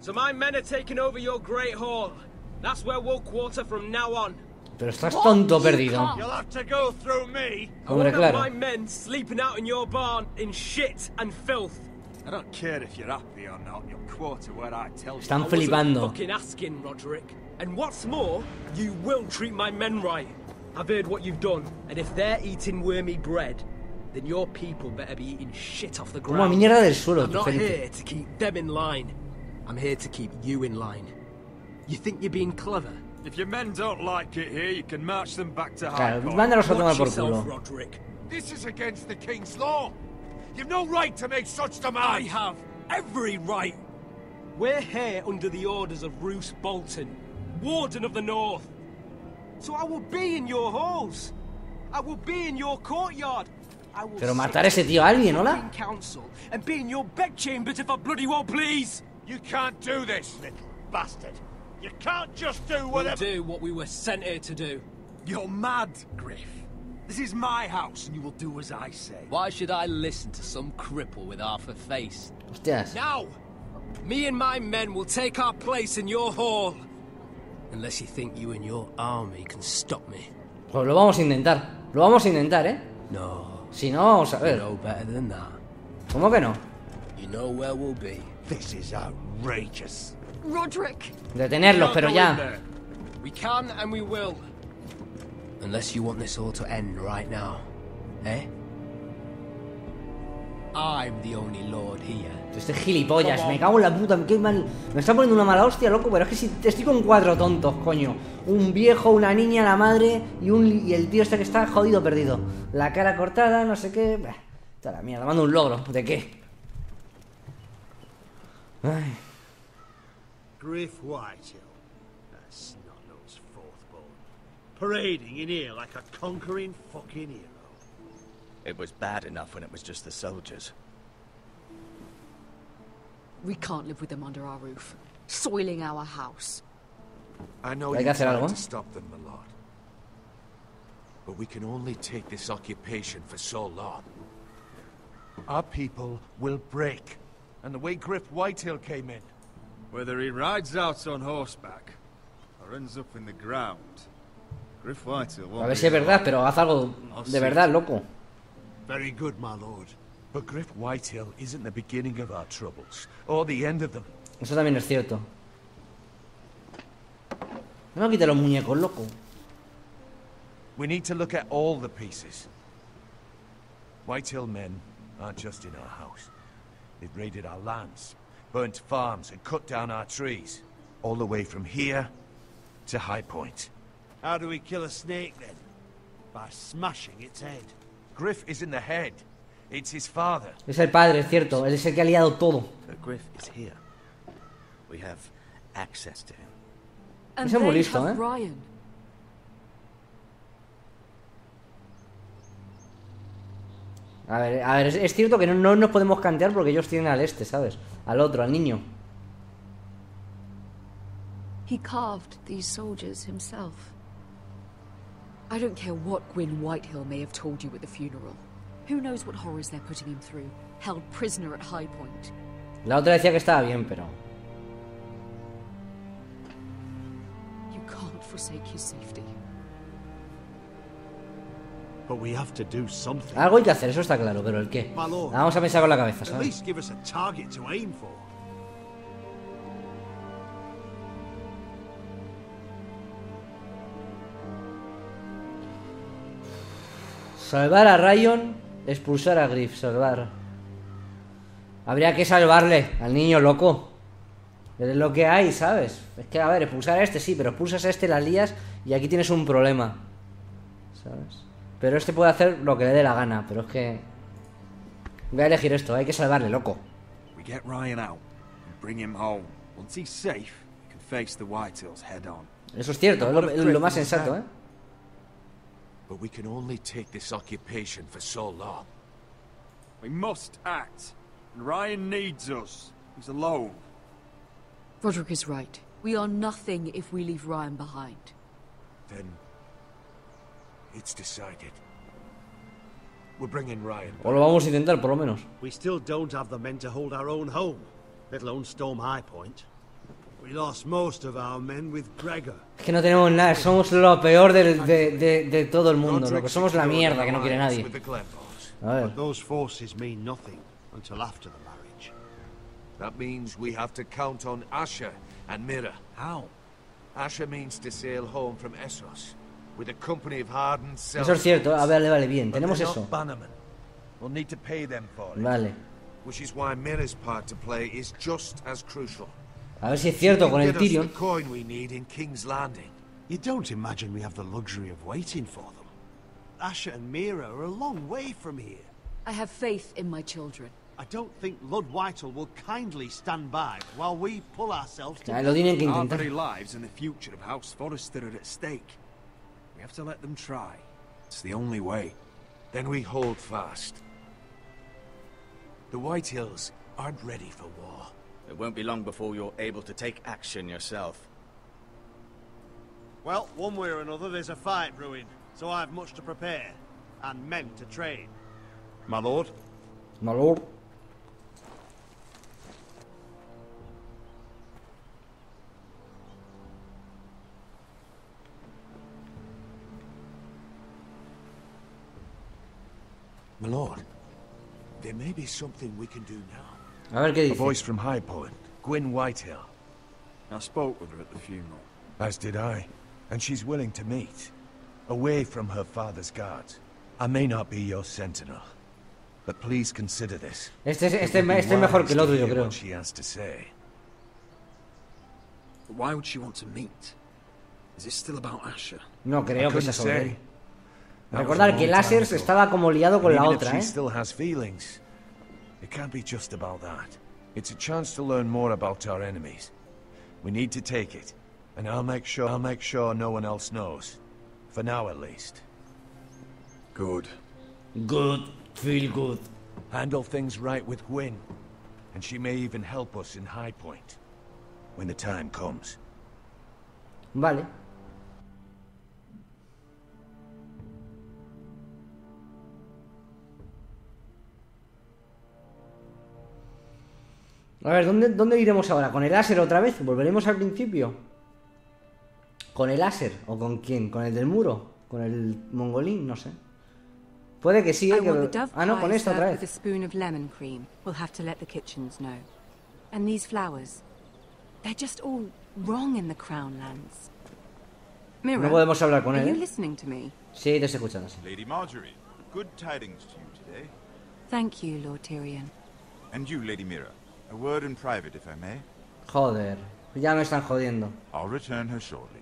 So my men are taking over your great hall. That's where we'll quarter from now on. Pero estás tonto perdido. You'll have to go through me. Hombre, claro. My men sleeping out in your barn in shit and filth. I don't care if you're happy or not. You'll quarter where I tell you. Están flipando. Fucking asking, Rodrik. And what's more, you will treat my men right. I've heard what you've done, and if they're eating wormy bread, then your people better be eating shit off the ground. Como mierda del suelo, I'm not here to keep them in line. I'm here to keep you in line. You think you're being clever? If your men don't like it here, you can march them back to Highgarden. Mándalos a tomar por culo. Rodrik, this is against the King's law. You've no right to make such demands. I have every right. We're here under the orders of Roose Bolton, Warden of the North. So I will be in your halls. I will be in your courtyard. I will. Pero matar a ese tío a alguien, hola. And be in your bedchambers if I bloody won't, please. You can't do this, little bastard. You can't just do whatever. We'll do what we were sent here to do. You're mad, Gryff. This is my house, and you will do as I say. Why should I listen to some cripple with half a face? Yes. Now, me and my men will take our place in your hall, unless you think you and your army can stop me. Pues lo vamos a intentar. Lo vamos a intentar, ¿eh? No. Si no, vamos a ver. You know better than that. ¿Cómo que no? You know where we'll be. This is outrageous. Rodrik. Detenerlos, pero ya. We can and we will. Unless you want this all to end right now, eh? I'm the only lord here. Este gilipollas, me cago en la puta, qué mal. Me está poniendo una mala hostia, loco, pero es que si estoy con cuatro tontos, coño. Un viejo, una niña, la madre y un y el tío este que está jodido perdido. La cara cortada, no sé qué. Bah, está la mierda, mando un logro, ¿de qué? Ay. Gryff Whitehill, that snot-nosed fourth-born, parading in here like a conquering fucking hero. It was bad enough when it was just the soldiers. We can't live with them under our roof, soiling our house. I know you tried to stop them, my lord, but we can only take this occupation for so long. Our people will break, and the way Gryff Whitehill came in. Whether he rides out on horseback or ends up in the ground, Gryff Whitehill won't. A ver si es verdad, pero haz algo de verdad, loco. Very good, my lord. But Gryff Whitehill isn't the beginning of our troubles or the end of them. Eso también es cierto. No me quita los muñecos, loco. We need to look at all the pieces. Whitehill men aren't just in our house. They've raided our lands, burnt farms and cut down our trees, all the way from here to Highpoint. How do we kill a snake then? By smashing its head. Gryff is in the head. It's his father. Es el padre, es cierto. Él es el que ha liado todo. So Gryff is here. We have access to him. And they listo, have eh? Ryan. A ver, a ver, es, es cierto que no, no nos podemos cantear porque ellos tienen al este, ¿sabes? Al otro, al niño. He carved these soldiers himself. I don't care what Gwyn Whitehill may have told you at the funeral. Who knows what horrors they're putting him through, held prisoner at Highpoint. La otra decía que estaba bien, pero you can't forsake his safety. But we have to do something. Algo hay que hacer, eso está claro, pero el qué. Vamos a pensar con la cabeza, ¿sabes? At least give us a target to aim for. Salvar a Ryan, expulsar a Gryff, salvar. Habría que salvarle al niño loco. Es lo que hay, ¿sabes? Es que, a ver, expulsar a este sí, pero expulsas a este, las lías y aquí tienes un problema, ¿sabes? Pero este puede hacer lo que le dé la gana, pero es que... Voy a elegir esto, hay que salvarle, loco. Eso es cierto, es lo, es lo más sensato, ¿eh? We must act. And Ryan needs us. He's alone. Rodrik is right. We are nothing if we leave Ryan behind. Then it's decided. We're bringing Ryan. O lo vamos a intentar, por lo menos. We still don't have the men to hold our own home, let alone storm Highpoint. We lost most of our men with Gregor. Es que no tenemos nada. Somos lo peor del, de, de, de todo el mundo. Lo que somos la mierda que no quiere nadie. But those forces mean nothing until after the marriage. That means we have to count on Asha and Mira. How? Asha means to sail home from Essos with a company of hardened self. Eso es cierto. A ver, vale, bien. Tenemos eso. We'll need to pay them for it. Vale. Which is why Mira's part to play is just as crucial. A ver si es cierto con el Tyrion. Coin we need in King's Landing. You don't imagine we have the luxury of waiting for them. Asha and Mira are a long way from here. I have faith in my children. I don't think Lud Whitehill will kindly stand by while we pull ourselves together. Our very lives and the future of House Forrester are at stake. We have to let them try. It's the only way. Then we hold fast. The Whitehills aren't ready for war. It won't be long before you're able to take action yourself. Well, one way or another, there's a fight brewing. So I have much to prepare and men to train. My lord. My lord. My lord. There may be something we can do now. A ver qué dice. A voice from Highpoint, Gwyn Whitehill. I spoke with her at the funeral. As did I, and she's willing to meet. Away from her father's guards. I may not be your sentinel, but please consider this. Este es este, este mejor que el otro, yo creo. What she has to say. But why would she want to meet? Is it still about Asha? No creo que sea sobre él. Recordar que Lashers estaba como liado con la otra, ¿eh? Still has feelings. It can't be just about that. It's a chance to learn more about our enemies. We need to take it, and I'll make sure I'll make sure no one else knows. For now, at least. Good. Good. Feel good. Handle things right with Gwyn, and she may even help us in Highpoint when the time comes. Vale. A ver, ¿dónde, dónde iremos ahora? ¿Con el láser otra vez? ¿Volveremos al principio? ¿Con el láser? ¿O con quién? ¿Con el del muro? ¿Con el mongolín? No sé. Puede que sí. Que... Ah, no, con esta otra vez. No podemos hablar con él, ¿eh? Sí, te estoy escuchando. Sí. Lady Marjorie, good tidings to you today. Thank you, Lord Tyrion. And you, Lady Mira, a word in private, if I may. Joder, ya me están jodiendo. I'll return her shortly.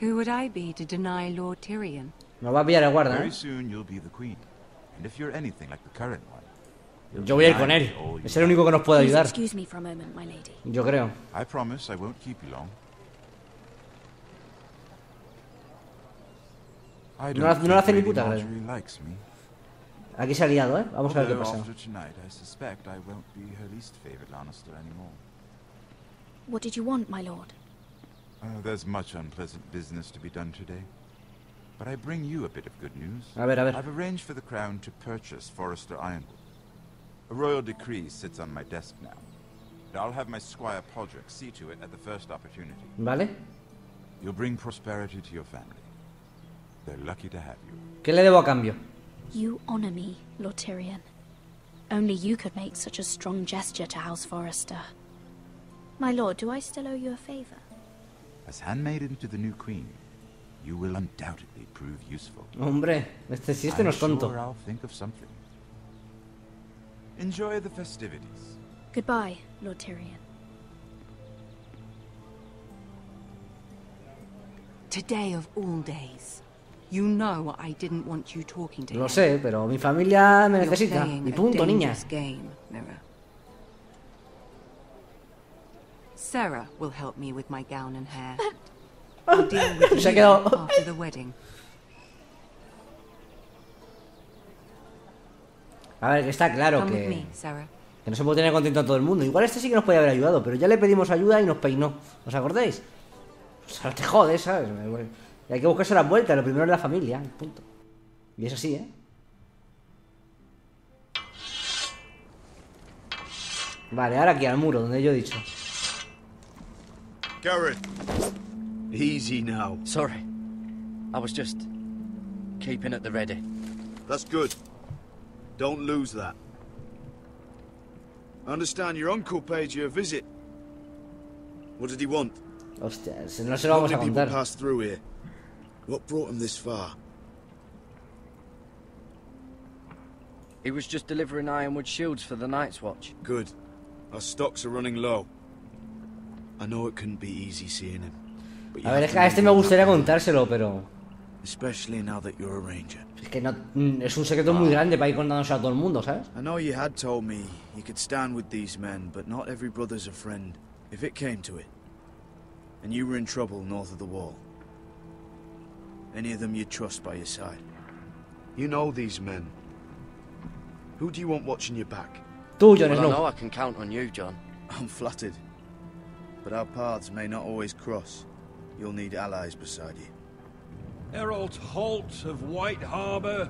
Who would I be to deny Lord Tyrion? No va a pillar el guarda, ¿eh? Very soon you'll be the queen, and if you're anything like the current one, yo voy a ir con él. Es el único que nos puede ayudar. Excuse me for a moment, my lady. Yo creo. I promise I won't keep you long. I no, no la hace ni puta, ¿eh? Aquí se ha liado, ¿eh? Vamos a ver qué pasa. What did you want, my lord? Uh, there's much unpleasant business to be done today, but I bring you a bit of good news. A ver, a ver. I've arranged for the crown to purchase Forrester Ironwood. A royal decree sits on my desk now, and I'll have my squire Podrick see to it at the first opportunity. Vale. You'll bring prosperity to your family. They're lucky to have you. ¿Qué le debo a cambio? You honor me, Lord Tyrion. Only you could make such a strong gesture to House Forrester. My lord, do I still owe you a favor? As handmaiden to the new queen, you will undoubtedly prove useful. Hombre, este sí, este no es tonto. I'm sure I'll think of something. Enjoy the festivities. Goodbye, Lord Tyrion. Today of all days. You know I didn't want you talking to him. Lo sé, pero mi familia me necesita. Y punto, niña. Game, Mira. Sarah will help me with my gown and hair. I'll deal with you after the wedding. A ver, está claro que, me, que no se puede tener contento a todo el mundo. Igual este sí que nos puede haber ayudado, pero ya le pedimos ayuda y nos peinó. ¿Os acordáis? O sea, te jodes, ¿sabes? Y hay que buscarse las vueltas. Lo primero es la familia, punto. Y es así, ¿eh? Vale, ahora aquí al muro, donde yo he dicho. Garrett. Easy now. Sorry. I was just keeping at the ready. That's good. Don't lose that. I understand your uncle paid you a visit. What did he want? Hostias, no se lo vamos a contar. Passed through here. What brought him this far? He was just delivering ironwood shields for the Night's Watch. Good. Our stocks are running low. I know it couldn't be easy seeing him. A ver, es que a este me gustaría contárselo, pero... Especially now that you're a ranger. Es que no, es un secreto muy grande para ir contándose a todo el mundo, ¿sabes? I know you had told me you could stand with these men, but not every brother's a friend. If it came to it, and you were in trouble north of the wall, any of them you'd trust by your side. You know these men. Who do you want watching your back? Tú, John, well, no. I know I can count on you, John. I'm flattered, but our paths may not always cross. You'll need allies beside you. Herald Holt of White Harbour,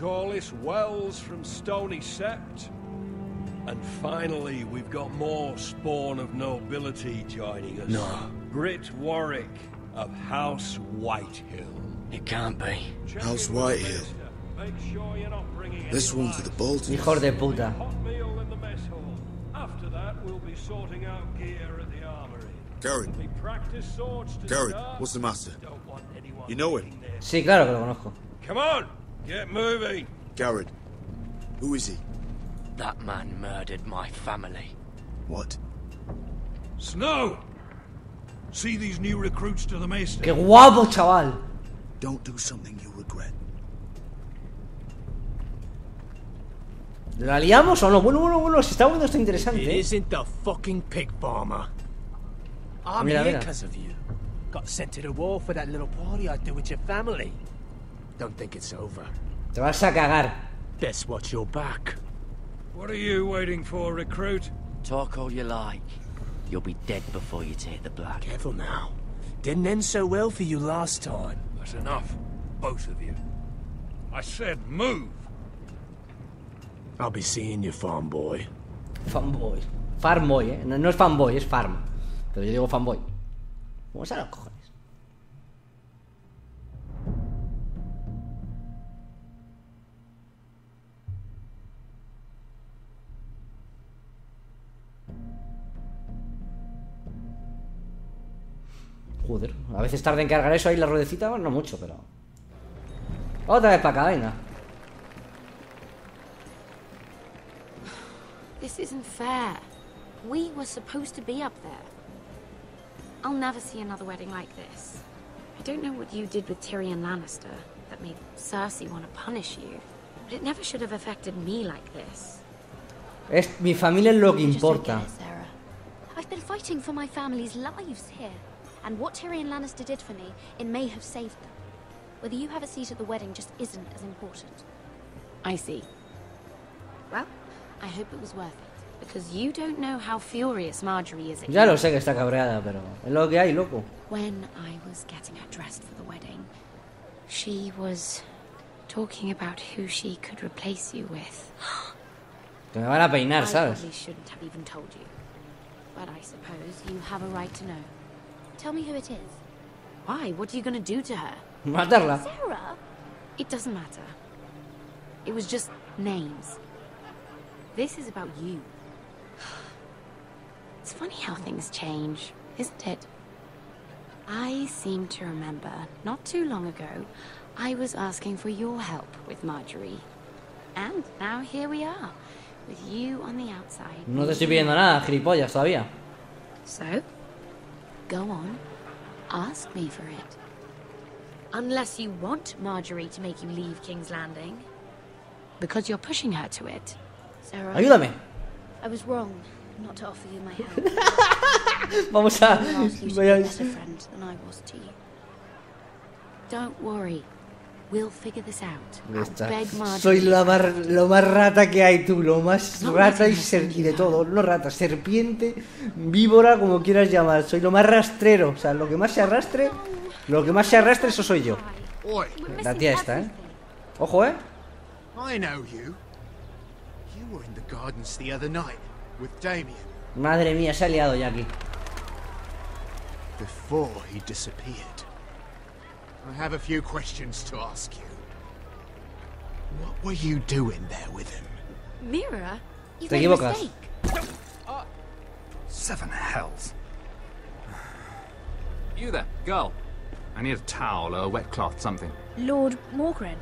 Corliss Wells from Stony Sept, and finally we've got more spawn of nobility joining us. No. Britt Warwick of House Whitehill. It can't be. House Whitehill. This one's the Boltons. Hijo de puta. After that, we'll be sorting out gear at the armory. Garrett. Garrett, what's the matter? You know him? Sí, claro que lo conozco. Come on, get moving. Garrett, who is he? That man murdered my family. What? Snow. See these new recruits to the maester. Qué guapo, chaval. Don't do something you regret. ¿La liamos o no? Bueno, bueno, bueno. Se está volviendo esto interesante. It isn't the fucking pig farmer. I'm here because of you. Got sent to the war for that little party I do with your family. Don't think it's over. Te vas a cagar. Best watch your back. What are you waiting for, recruit? Talk all you like. You'll be dead before you take the blood. Careful now. Didn't end so well for you last time. That's enough, both of you. I said move. I'll be seeing you, farm boy. Farm boy. Farm boy, eh? No, no es farm boy, es farm. Pero yo digo fanboy. Vamos a los cojones. Joder, a veces tarda en cargar eso ahí la ruedecita. Bueno, no mucho, pero... Otra vez para acá, venga. This isn't fair. We were supposed to be up there. I'll never see another wedding like this. I don't know what you did with Tyrion Lannister that made Cersei want to punish you, but it never should have affected me like this. Es mi familia lo que importa. I've been fighting for my family's lives here, and what Tyrion Lannister did for me, it may have saved them. Whether you have a seat at the wedding just isn't as important. I see. Well, I hope it was worth it. Because you don't know how furious Marjorie is. Ya lo sé que está cabreada, pero es lo que hay, loco. When I was getting her dressed for the wedding, she was talking about who she could replace you with. Que me van a peinar, ¿sabes? I probably shouldn't have even told you, but I suppose you have a right to know. Tell me who it is. Why? What are you going to do to her? Matarla. Sarah. It doesn't matter. It was just names. This is about you. It's funny how things change, isn't it? I seem to remember, not too long ago, I was asking for your help with Marjorie. And now here we are, No te estoy pidiendo nada, gilipollas, todavía. So, go on. Ask me for it. Unless you want Marjorie to make you leave King's Landing, because you're pushing her to it. Sarah, ayúdame. I was wrong not to offer you my help. Vamos a. Voy a... Don't worry. We'll figure this out. Soy la mar, lo más rata que hay tú, lo más rata y, ser, y de todo, no rata, serpiente, víbora, como quieras llamar. Soy lo más rastrero, o sea, lo que más se arrastre, lo que más se arrastre, eso soy yo. La tía esta, ¿eh? Ojo, ¿eh? Madre mía, se ha liado ya aquí. I have a few questions to ask you. What were you doing there with him? Mira, you made a mistake. Seven hells. You there, girl. I need a towel or a wet cloth, something. Lord Morgren.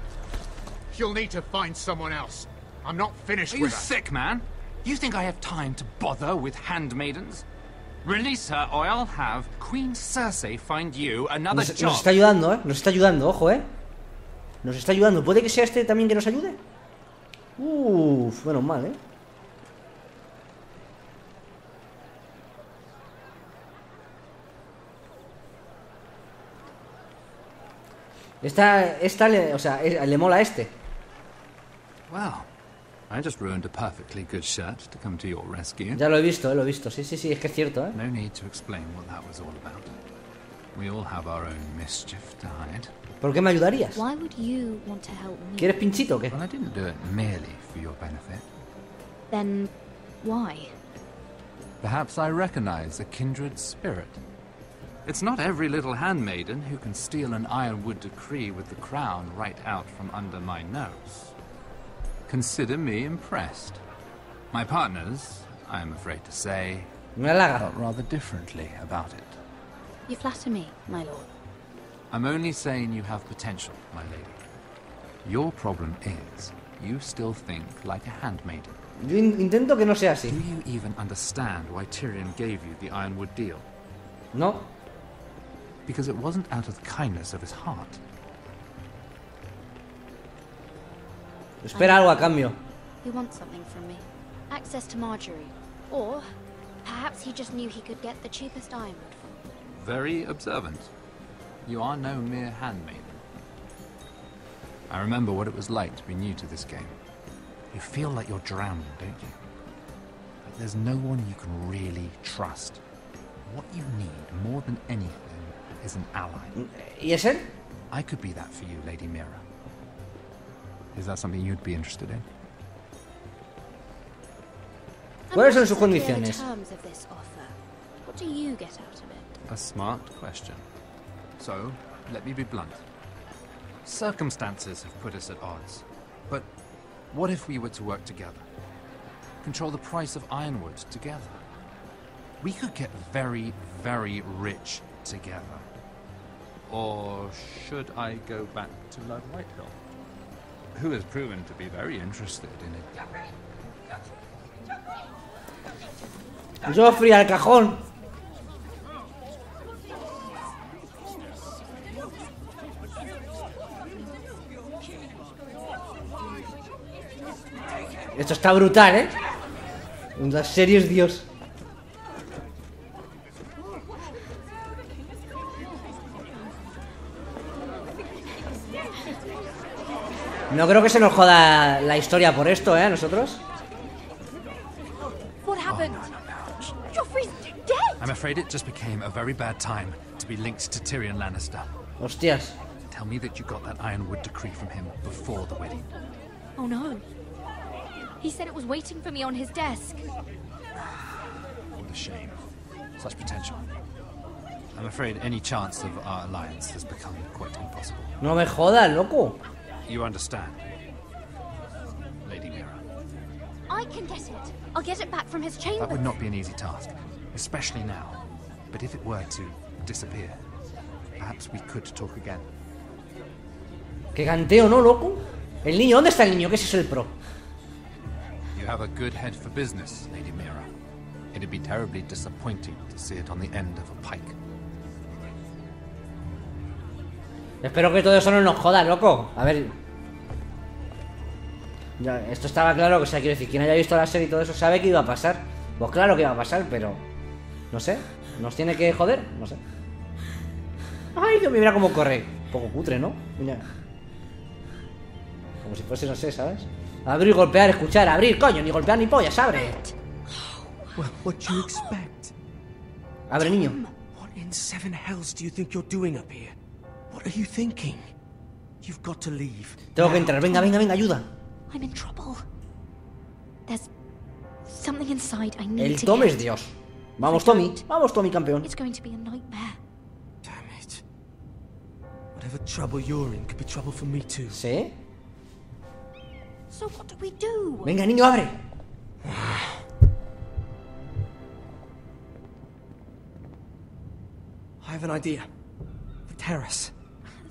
You'll need to find someone else. I'm not finished with her. Are you sick, man? You think I have time to bother with handmaidens? Release her or I'll have Queen Cersei find you another nos, job. Nos está ayudando, eh. Nos está ayudando, ojo, eh. Nos está ayudando. ¿Puede que sea este también que nos ayude? Uff, menos mal, eh. Esta, esta, le, o sea, le mola a este. Wow. I just ruined a perfectly good shirt to come to your rescue. Ya lo he visto, eh, lo he visto. Sí, sí, sí, es que es cierto, eh. No need to explain what that was all about. We all have our own mischief to hide. ¿Por qué me ayudarías? Why would you want to help me? ¿Quieres pinchito o qué? Well, I didn't do it merely for your benefit. Then why? Perhaps I recognize a kindred spirit. It's not every little handmaiden who can steal an ironwood decree with the crown right out from under my nose. Consider me impressed. My partners, I'm afraid to say, felt rather differently about it. You flatter me, my lord. I'm only saying you have potential, my lady. Your problem is, you still think like a handmaiden. Yo intento que no sea así. Do you even understand why Tyrion gave you the Ironwood deal? No. Because it wasn't out of the kindness of his heart. Espera algo a cambio. He wants something from me. Access to Margery. Or perhaps he just knew he could get the cheapest ironwood from me. Very observant. You are no mere handmaiden. I remember what it was like to be new to this game. You feel like you're drowning, don't you? But there's no one you can really trust. What you need more than anything is an ally. Yes, sir? I could be that for you, Lady Mira. Is that something you'd be interested in? ¿Cuáles son sus condiciones? What do you get out of it? A smart question. So, let me be blunt. Circumstances have put us at odds. But what if we were to work together? Control the price of ironwood together. We could get very, very rich together. Or should I go back to Lud Whitehill? Who has proven to be very interested in it. Joffrey, al cajón. Esto está brutal, ¿eh? Una serie es Dios. No creo que se nos joda la historia por esto, ¿eh? Nosotros. What happened? Joffrey's dead. I'm afraid it just became a very bad time to be linked to Tyrion Lannister. Hostias. Tell me that you got that Ironwood decree from him before the wedding. Oh no. He said it was waiting for me on his desk. What a shame. Such potential. I'm afraid any chance of our alliance has become quite impossible. No me jodas, loco. You understand, Lady Mira. I can get it. I'll get it back from his chamber. That would not be an easy task, especially now. But if it were to disappear, perhaps we could talk again. Que canteo, ¿no, loco? El niño, ¿dónde está el niño? ¿Qué es eso, el pro? You have a good head for business, Lady Mira. It'd be terribly disappointing to see it on the end of a pike. Espero que todo eso no nos joda, loco. A ver. Ya, esto estaba claro, o sea, quiero decir, quien haya visto la serie y todo eso sabe que iba a pasar. Pues claro que iba a pasar, pero... no sé, nos tiene que joder, no sé. Ay, Dios mío, mira cómo corre. Un poco cutre, ¿no? Mira. Como si fuese, no sé, ¿sabes? Abrir, golpear, escuchar, abrir, coño, ni golpear ni pollas, abre. Abre, niño. What in seven hells do you think you're doing up here? What are you thinking? You've got to leave. Tengo que entrar. Venga, venga, venga, ayuda. I'm in trouble. There's something inside I need. El Tom es Dios. Vamos, Tommy. Vamos, Tommy, campeón. It's going to be a nightmare. Damn it. Whatever trouble you're in could be trouble for me too. ¿Sí? So what do we do? Venga, niño, abre. I have an idea. The terrace.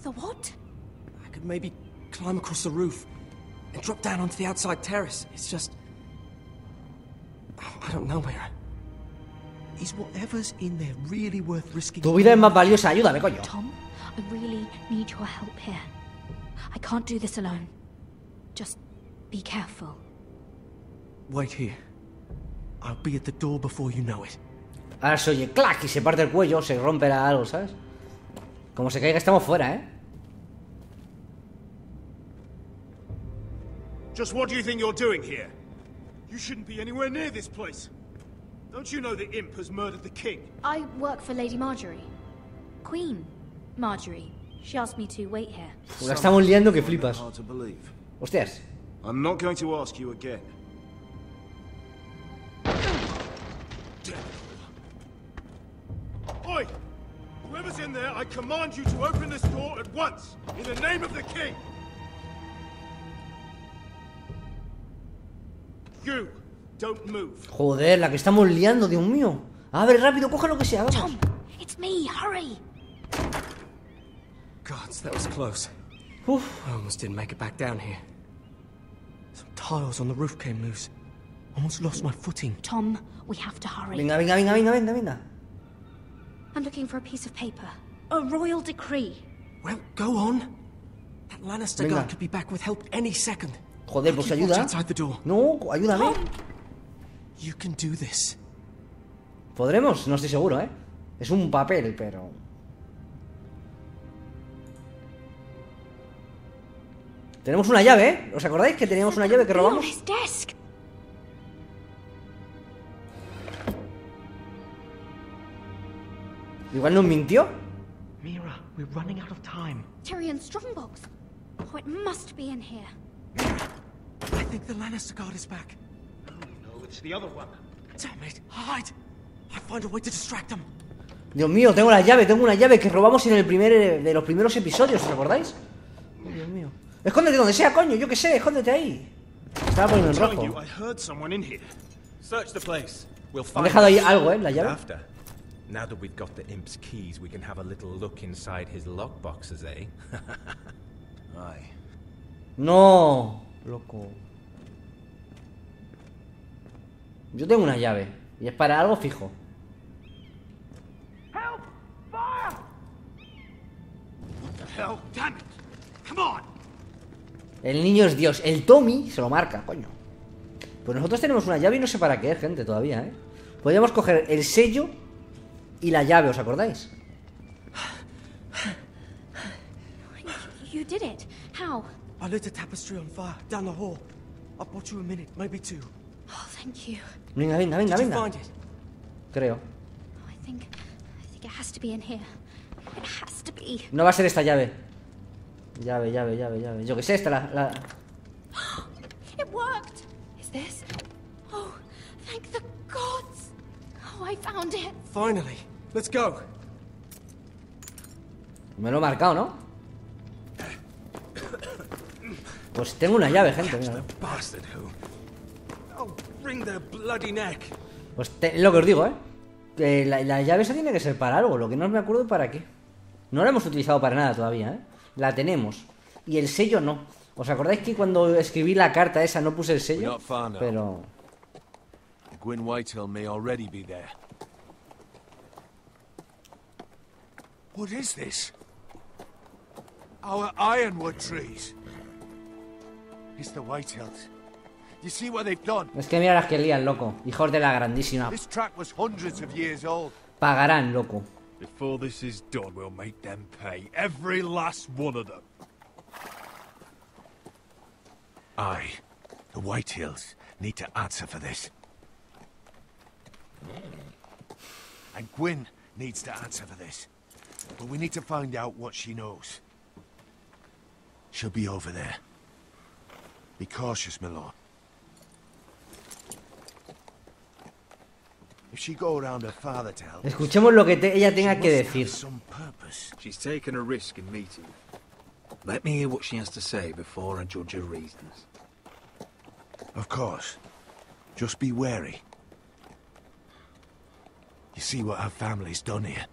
The what? I could maybe climb across the roof. And drop down onto the outside terrace. It's just... I don't know where. Is whatever's in there really worth risking? Tu vida es más valiosa, ayúdame, coño. Tom, I really need your help here. I can't do this alone. Just be careful. Wait here. I'll be at the door before you know it. Ahora se oye clac y se parte el cuello, se rompe la algo, ¿sabes? Como se caiga estamos fuera, ¿eh? Just what do you think you're doing here? You shouldn't be anywhere near this place. Don't you know the imp has murdered the king? I work for Lady Margery. Queen Margery. She asked me to wait here. La estamos liando que flipas. Hostias. I'm not going to ask you again. Oi! Whoever's in there, I command you to open this door at once, in the name of the king! You, don't move. Joder, la que estamos liando, Dios mío. Abre rápido, coge lo que sea. Tom, it's me, hurry. Gods, that was close. Oof. I almost didn't make it back down here. Some tiles on the roof came loose. Almost lost my footing. Tom, we have to hurry. Venga, venga, venga, venga, venga, venga. I'm looking for a piece of paper. A royal decree. Well, go on. That Lannister guy could be back with help any second. Joder, pues ayuda. No, ayúdame. You can do this. ¿Podremos? No estoy seguro, ¿eh? Es un papel, pero... Tenemos una llave, ¿eh? ¿Os acordáis que teníamos una llave que robamos? ¿Igual nos mintió? Mira, we're running out of time. Tyrion's strongbox. Oh, it must be in here. I think the Lannister guard is back. No, no, it's the other one. Damn it, hide! I find a way to distract them. Dios mío, tengo la llave, tengo una llave que robamos en el primer de los primeros episodios, ¿os acordáis? Oh, Dios mío. Escóndete donde sea, coño, yo que sé, escóndete ahí. Estaba poniendo en rojo. Han dejado ahí algo, ¿eh? La llave. Now that we've got the imp's keys, we can have a little look inside his lock boxes, eh? Aye. No, loco. Yo tengo una llave y es para algo fijo. Help! Fire! What the hell? Damn it! Come on. El niño es Dios. El Tommy se lo marca, coño. Pues nosotros tenemos una llave y no sé para qué, gente, todavía, ¿eh? Podríamos coger el sello y la llave, ¿os acordáis? You did it. How? I lit a tapestry on fire down the hall. I bought you a minute, maybe two. Oh, thank you. Venga, venga, venga, venga. Creo. Oh, I think, I think it has to be in here. It has to be. No va a ser esta llave. Llave, llave, llave, llave. Yo que sé, esta la, la... It worked. Is this? Oh, thank the gods. Oh, I found it. Finally. Let's go. Me lo he marcado, ¿no? Pues tengo una llave, gente. Mira. Pues te, lo que os digo, ¿eh? eh la, la llave esa tiene que ser para algo. Lo que no me acuerdo para qué. No la hemos utilizado para nada todavía, ¿eh? La tenemos. Y el sello no. ¿Os acordáis que cuando escribí la carta esa no puse el sello? Pero... Gwyn Whitehill may already be there. What is this? Our ironwood trees. It's the Whitehills. You see what they've done. Es que mira las que lían, loco. Hijos de la grandísima. This track was hundreds of years old. Pagarán, loco. Before this is done, we'll make them pay. Every last one of them. I, the Whitehills, need to answer for this. And Gwyn needs to answer for this. But we need to find out what she knows. She'll be over there. Be cautious, my lord. If she go around her father to help, escuchemos lo que te ella tenga que decir. She's taken a risk in meeting. Let me hear what she has to say before I judge her reasons. Of course. Just be wary. You see what her family's done here.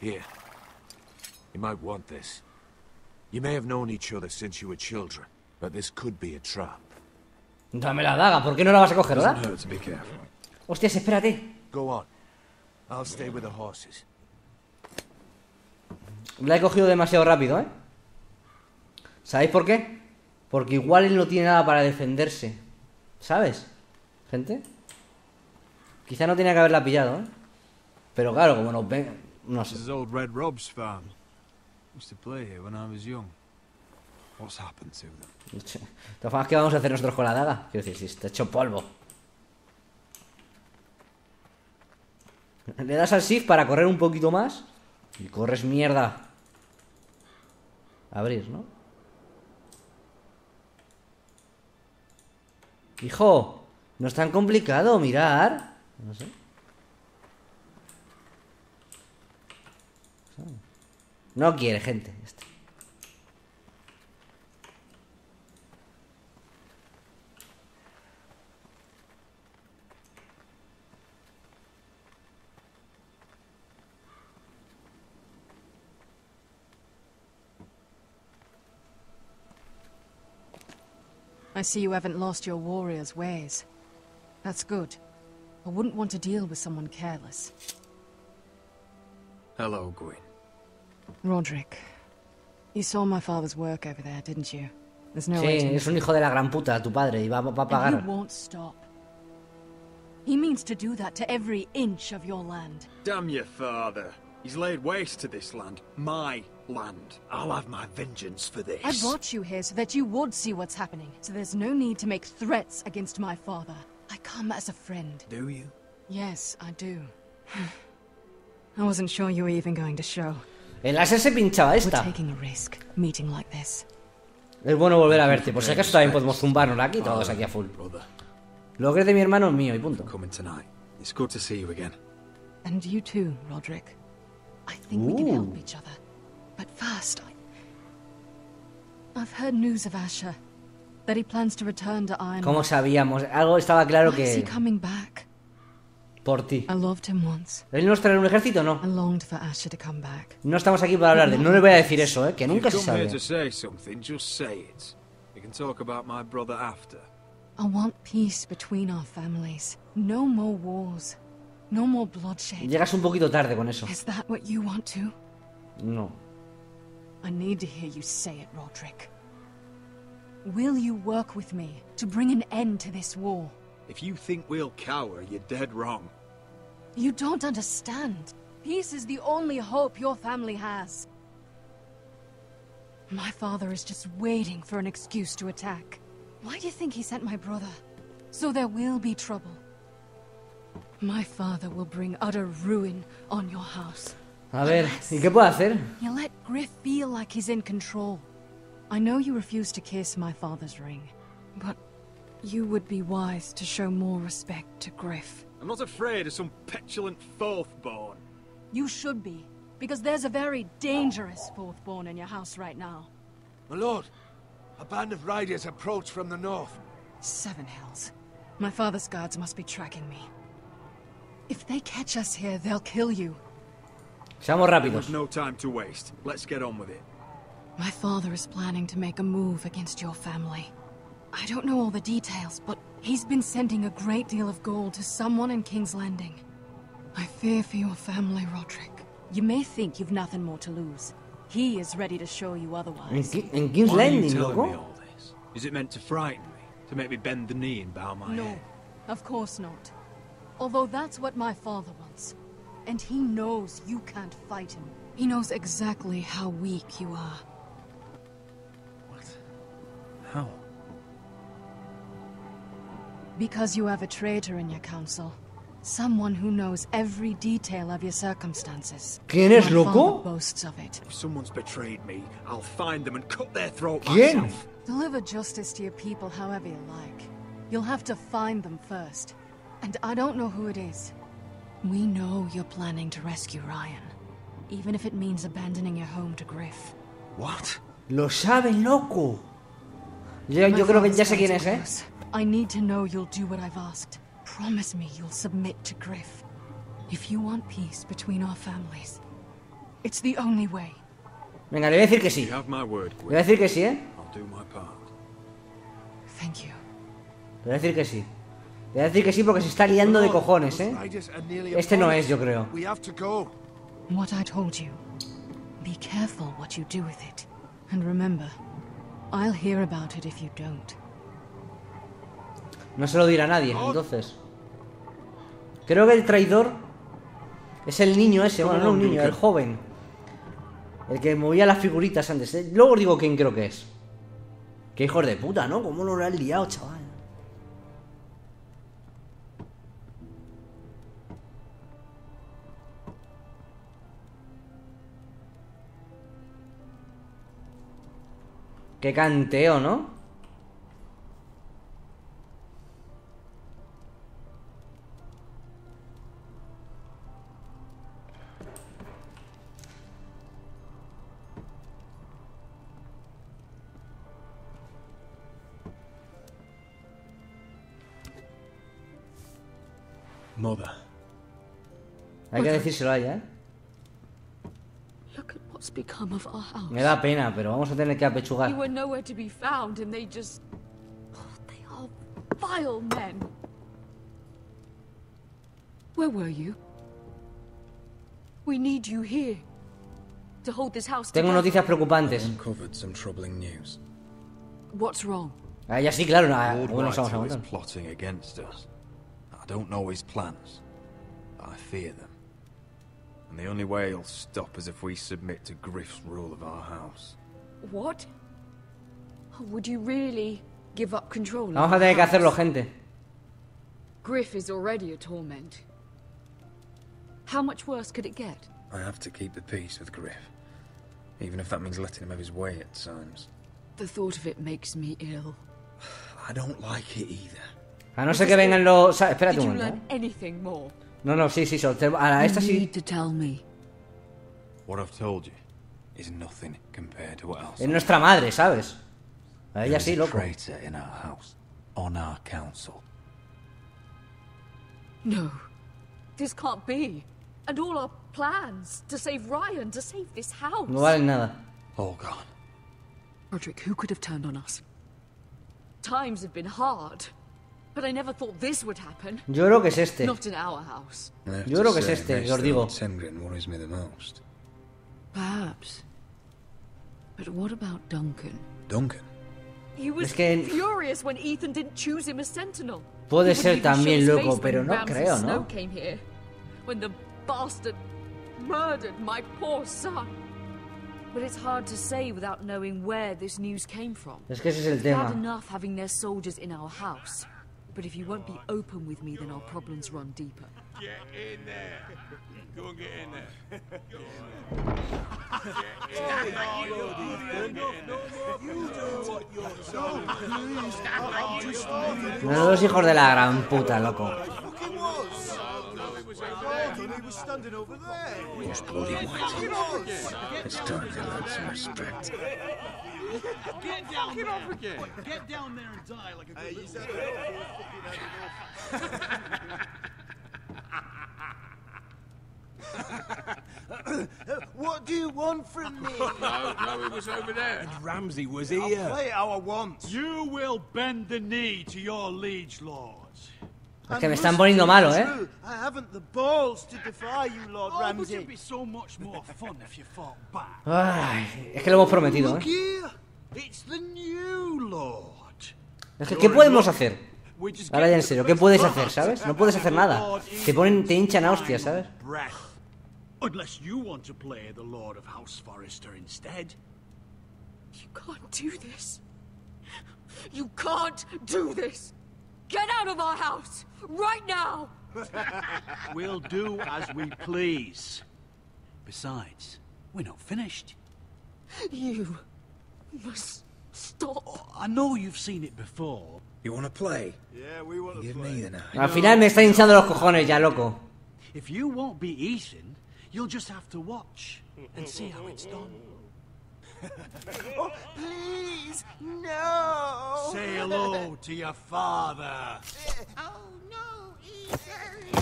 Here. You might want this. You may have known each other since you were children, but this could be a trap. Dame la daga, ¿por qué no la vas a coger, verdad? Hostias, espérate. Go on. I'll stay with the horses. La he cogido demasiado rápido, ¿eh? ¿Sabéis por qué? Porque igual él no tiene nada para defenderse, ¿sabes? Gente. Quizá no tenía que haberla pillado, ¿eh? Pero claro, como nos ven... No sé. Entonces, ¿qué vamos a hacer nosotros con la daga? Quiero decir, si está hecho polvo. Le das al shift para correr un poquito más y corres mierda. Abrir, ¿no? Hijo, no es tan complicado mirar. No sé. No quiere, gente. I see you haven't lost your warrior's ways. That's good. I wouldn't want to deal with someone careless. Hello, Gwyn. Rodrik, you saw my father's work over there, didn't you? There's no way. Sí, es un hijo de la gran puta, tu padre, y va, va a pagar. He won't stop. He means to do that to every inch of your land. Damn your father! He's laid waste to this land, my land. I'll have my vengeance for this. I brought you here so that you would see what's happening. So there's no need to make threats against my father. I come as a friend. Do you? Yes, I do. I wasn't sure you were even going to show. El Asha se pinchaba esta. Es bueno volver a verte. Por si acaso también podemos zumbarnos aquí todos aquí a full. Lo que es de mi hermano es mío y punto. Uh. But first, I've heard news of Asha that he plans to return to Ironrath. ¿Cómo sabíamos? Algo estaba claro que por ti. ¿Él nos traerá un ejército o no? No estamos aquí para hablar de... No le voy a decir eso, ¿eh? Que nunca se sabe. Llegas un poquito tarde con eso. No. If you think we'll cower, you're dead wrong. You don't understand. Peace is the only hope your family has. My father is just waiting for an excuse to attack. Why do you think he sent my brother? So there will be trouble. My father will bring utter ruin on your house. A ver, ¿y qué puedo hacer? You let Gryff feel like he's in control. I know you refuse to kiss my father's ring, but you would be wise to show more respect to Gryff. I'm not afraid of some petulant fourthborn. You should be, because there's a very dangerous fourthborn in your house right now. My lord, a band of riders approach from the north. Seven hells. My father's guards must be tracking me. If they catch us here, they'll kill you. Seamos rápidos. No time to waste. Let's get on with it. My father is planning to make a move against your family. I don't know all the details, but he's been sending a great deal of gold to someone in King's Landing. I fear for your family, Rodrik. You may think you've nothing more to lose. He is ready to show you otherwise. In, in King's Why Landing, are you telling logo? Me all this? Is it meant to frighten me? To make me bend the knee and bow my no, head? No, of course not. Although that's what my father wants. And he knows you can't fight him. He knows exactly how weak you are. What? How? Because you have a traitor in your council. Someone who knows every detail of your circumstances. ¿Quién es loco? Boasts of it. If someone's betrayed me, I'll find them and cut their throat ¿Quién? Myself. Deliver justice to your people however you like. You'll have to find them first. And I don't know who it is. We know you're planning to rescue Ryan. Even if it means abandoning your home to Gryff. What? Lo saben, loco. Yo, yo creo que ya sé quién es, ¿eh? I need to know you'll do what I've asked. Promise me you'll submit to Gryff. If you want peace between our families, it's the only way. Venga, le voy a decir que sí. Le voy a decir que sí, ¿eh? I'll do my part. Thank you. Le voy a decir que sí. Le voy a decir que sí porque se está liando de cojones, ¿eh? Este no es, yo creo. What I told you. Be careful what you do with it. And remember, I'll hear about it if you don't. No se lo dirá a nadie, entonces. Creo que el traidor es el niño ese, bueno, no un niño, el joven. El que movía las figuritas antes. Luego os digo quién creo que es. Qué hijos de puta, ¿no? Cómo lo han liado, chaval. Qué canteo, ¿no? Mother. Hay que decírselo a ella, ¿eh? Me da pena, pero vamos a tener que apechugar. Where were you? We need you here to hold this house. Tengo noticias preocupantes. What's wrong? Ah, ya sí, claro, no, bueno, vamos a aguantar. I don't know his plans, but I fear them. And the only way he'll stop is if we submit to Gryff's rule of our house. What? Would you really give up control? Vamos a tener que hacerlo, gente. Gryff is already a torment. How much worse could it get? I have to keep the peace with Gryff, even if that means letting him have his way at times. The thought of it makes me ill. I don't like it either. A no ser que vengan los... O sea, espérate un momento. No, no, sí, sí, so, te... a esta sí. Es nuestra madre, ¿sabes? A ella sí, loco. No. No vale nada. Rodrik, who could have turned on us? Times have been hard. But I never thought this would happen. Yo creo que es este. Not in our house. Yo creo que es este, yo os digo. Perhaps. But what about Duncan? Duncan. He was furious when Ethan didn't choose him as sentinel. Puede ser también loco, pero no creo, ¿no? Came here when the bastard murdered my poor son. But it's hard to say without knowing where this news came from. Es que ese es el tema. Bad enough having their soldiers in our house. But if you won't be open with me, then our problems run deeper. Get in there. Go and get in there. Go in there. No, los hijos de la gran puta, loco. Get down there. Off again. Get down there and die like a good little boy. What do you want from me? No, no, he was over there. And Ramsay was here. I'll play how I want. You will bend the knee to your liege lords. Es que me están poniendo malo, eh. I haven't the balls to defy you, Lord Ramsay. It'd be so much more fun if you fought back. Ay, es que lo hemos prometido, eh. It's the new lord. Es que, ¿qué podemos hacer? Ahora ya en serio, ¿qué puedes hacer, sabes? No puedes hacer nada. Te ponen, te hinchan a hostias, ¿sabes? Unless you want to play the Lord of House Forrester instead. You can't do this. You can't do this. Get out of our house right now. We'll do as we please. Besides, we're not finished. You must stop. I know you've seen it before. You want to play? Yeah, we want to play. Al final me está hinchando los cojones ya, loco. If you won't be Ethan, you'll just have to watch and see how it's done. Oh, please, no! Say hello to your father. Oh no,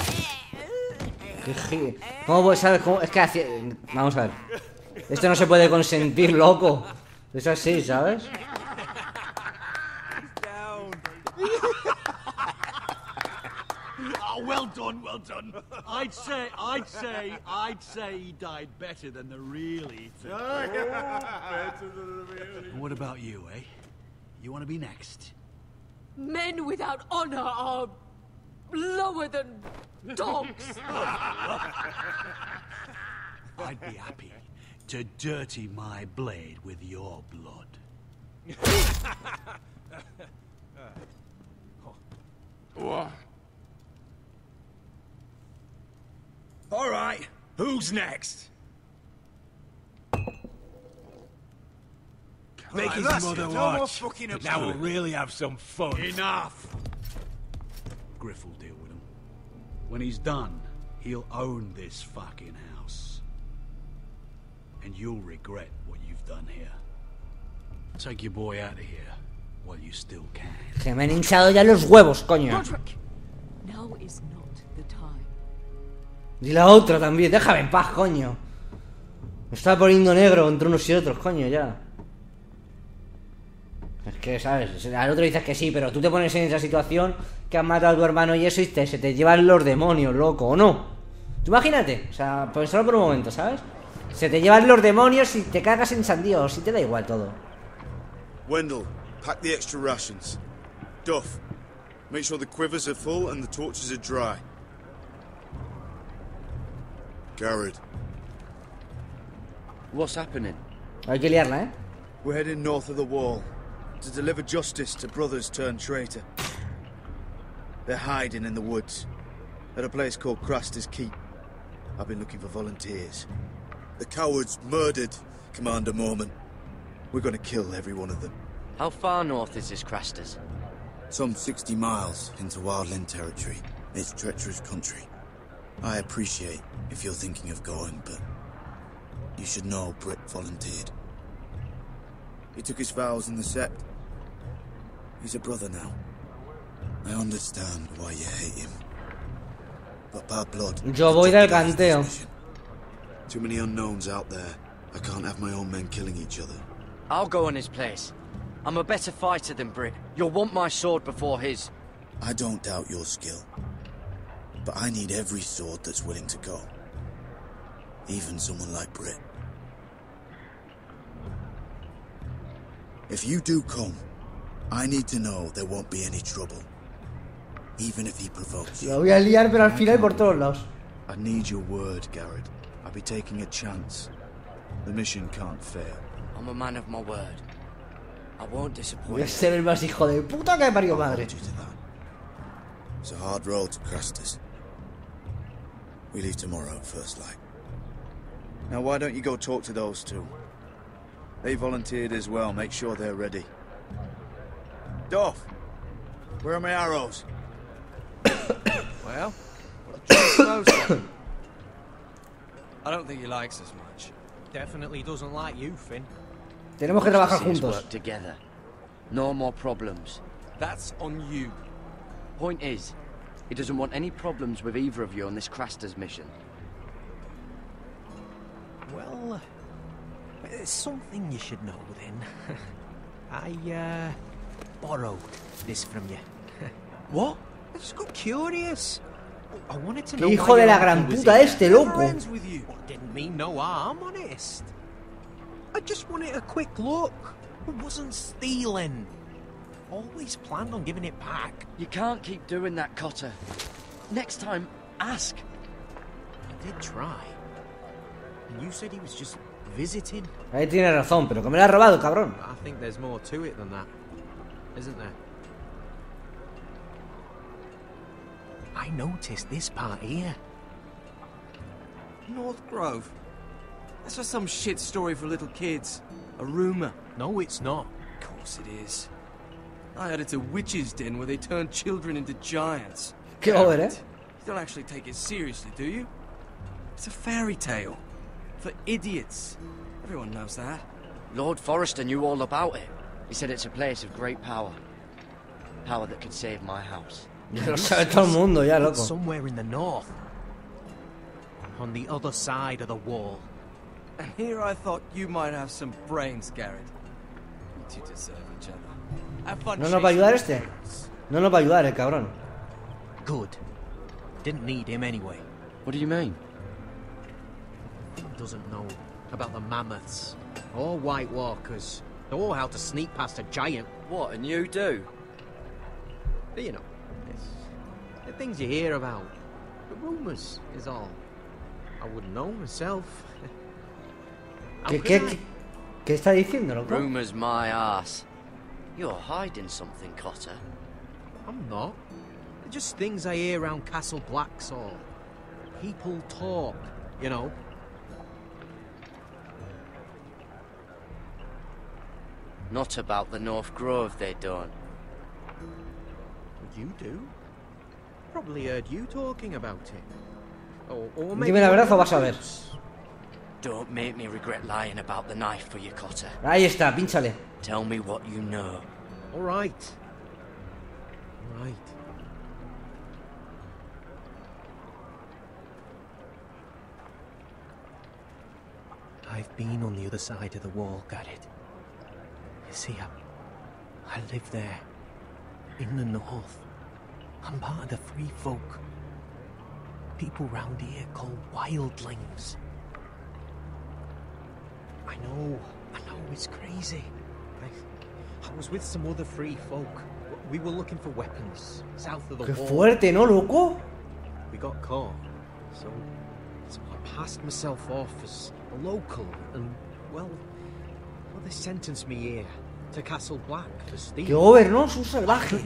Ethan. ¿Cómo sabes cómo? Es que hacia... Vamos a ver. Esto no se puede consentir, loco. Es así, ¿sabes? Well done, well done. I'd say, I'd say, I'd say he died better than the real Ethan. Oh, better than the real Ethan. What about you, eh? You want to be next? Men without honor are lower than dogs. I'd be happy to dirty my blade with your blood. What? All right, who's next? Make his mother watch. Now we'll really have some fun. Enough! Griff will deal with him. When he's done, he'll own this fucking house. And you'll regret what you've done here. Take your boy out of here while you still can. Se me han hinchado ya los huevos, coño. Now is not the time. Y la otra también, déjame en paz, coño. Me está poniendo negro entre unos y otros, coño, ya. Es que, ¿sabes? Al otro dices que sí, pero tú te pones en esa situación que has matado a tu hermano y eso y te, se te llevan los demonios, loco, ¿o no? Tú imagínate, o sea, pensalo por un momento, ¿sabes? Se te llevan los demonios y te cagas en San Dios y te da igual todo. Wendell, pack the extra rations. Duff, make sure the quivers are full and the torches are dry. Garrett. What's happening? Hay que liarla, eh? We're heading north of the wall to deliver justice to brothers turned traitor. They're hiding in the woods at a place called Craster's Keep. I've been looking for volunteers. The cowards murdered Commander Mormon. We're going to kill every one of them. How far north is this Craster's? Some sixty miles into wildland territory. It's treacherous country. I appreciate if you're thinking of going, but you should know Britt volunteered. He took his vows in the Sept. He's a brother now. I understand why you hate him, but bad blood. Yo voy del canteo. Too many unknowns out there. I can't have my own men killing each other. I'll go on his place. I'm a better fighter than Britt. You'll want my sword before his. I don't doubt your skill. But I need every sword that's willing to go. Even someone like Britt. If you do come, I need to know there won't be any trouble. Even if he provokes you. Lo voy a liar, pero al final por todos lados. I need your word, Garrett. I'll be taking a chance. The mission can't fail. I'm a man of my word. I won't disappoint. Voy a ser el más hijo de puta que parió madre. It's a hard road to Craster's. We leave tomorrow at first light. Now why don't you go talk to those two? They volunteered as well, make sure they're ready. Dorf, where are my arrows? Well, I don't think he likes us much. Definitely doesn't like you, Finn. Tenemos que trabajar juntos. Together. No more problems. That's on you. Point is, he doesn't want any problems with either of you on this Craster's mission. Well, there's something you should know then. I, uh, borrowed this from you. What? I just got curious. I wanted to know. ¡Qué hijo de la gran puta este, loco! Didn't mean no harm, honest. I just wanted a quick look. It wasn't stealing. Always planned on giving it back. You can't keep doing that, Cotter. Next time, ask. I did try. And you said he was just visiting. Ahí tiene razón, pero que me la ha robado, cabrón. I think there's more to it than that, isn't there? I noticed this part here. North Grove. That's just some shit story for little kids. A rumor. No, it's not. Of course it is. I heard it's a witch's den where they turn children into giants. Get over it. You don't actually take it seriously, do you? It's a fairy tale. For idiots. Everyone knows that. Lord Forrester knew all about it. He said it's a place of great power. Power that could save my house. Lo sabe todo el mundo ya, loco. Somewhere in the north. On the other side of the wall. And here I thought you might have some brains, Garrett. You two deserve each other. Have fun. No nos va a ayudar este. No nos va a ayudar el cabrón. Good. Didn't need him anyway. What do you mean? Doesn't know about the mammoths or White Walkers or how to sneak past a giant. What? And you do? But you know, it's the things you hear about. The rumors is all. I wouldn't know myself. ¿Qué, qué, qué, ¿Qué está diciendo, loco? Rumors, my ass. You're hiding something, Cotter. I'm not. They're just things I hear around Castle Blacksall. People talk, you know. Not about the North Grove, they don't. You do? Probably heard you talking about it. Or, or maybe. Dime la verdad o vas a ver. Don't make me regret lying about the knife for you, Cotter. Ahí está, pínchale. Tell me what you know. All right. All right. I've been on the other side of the wall, Garrett. You see, I, I live there, in the north. I'm part of the free folk. People round here call wildlings. I know, I know, it's crazy. I, I was with some other free folk. We were looking for weapons south of the wall. Qué fuerte, ¿no, loco? We got caught, so, so I passed myself off as a local, and, well, well, they sentenced me here to Castle Black for stealing. ¡Qué over, no, su salvaje!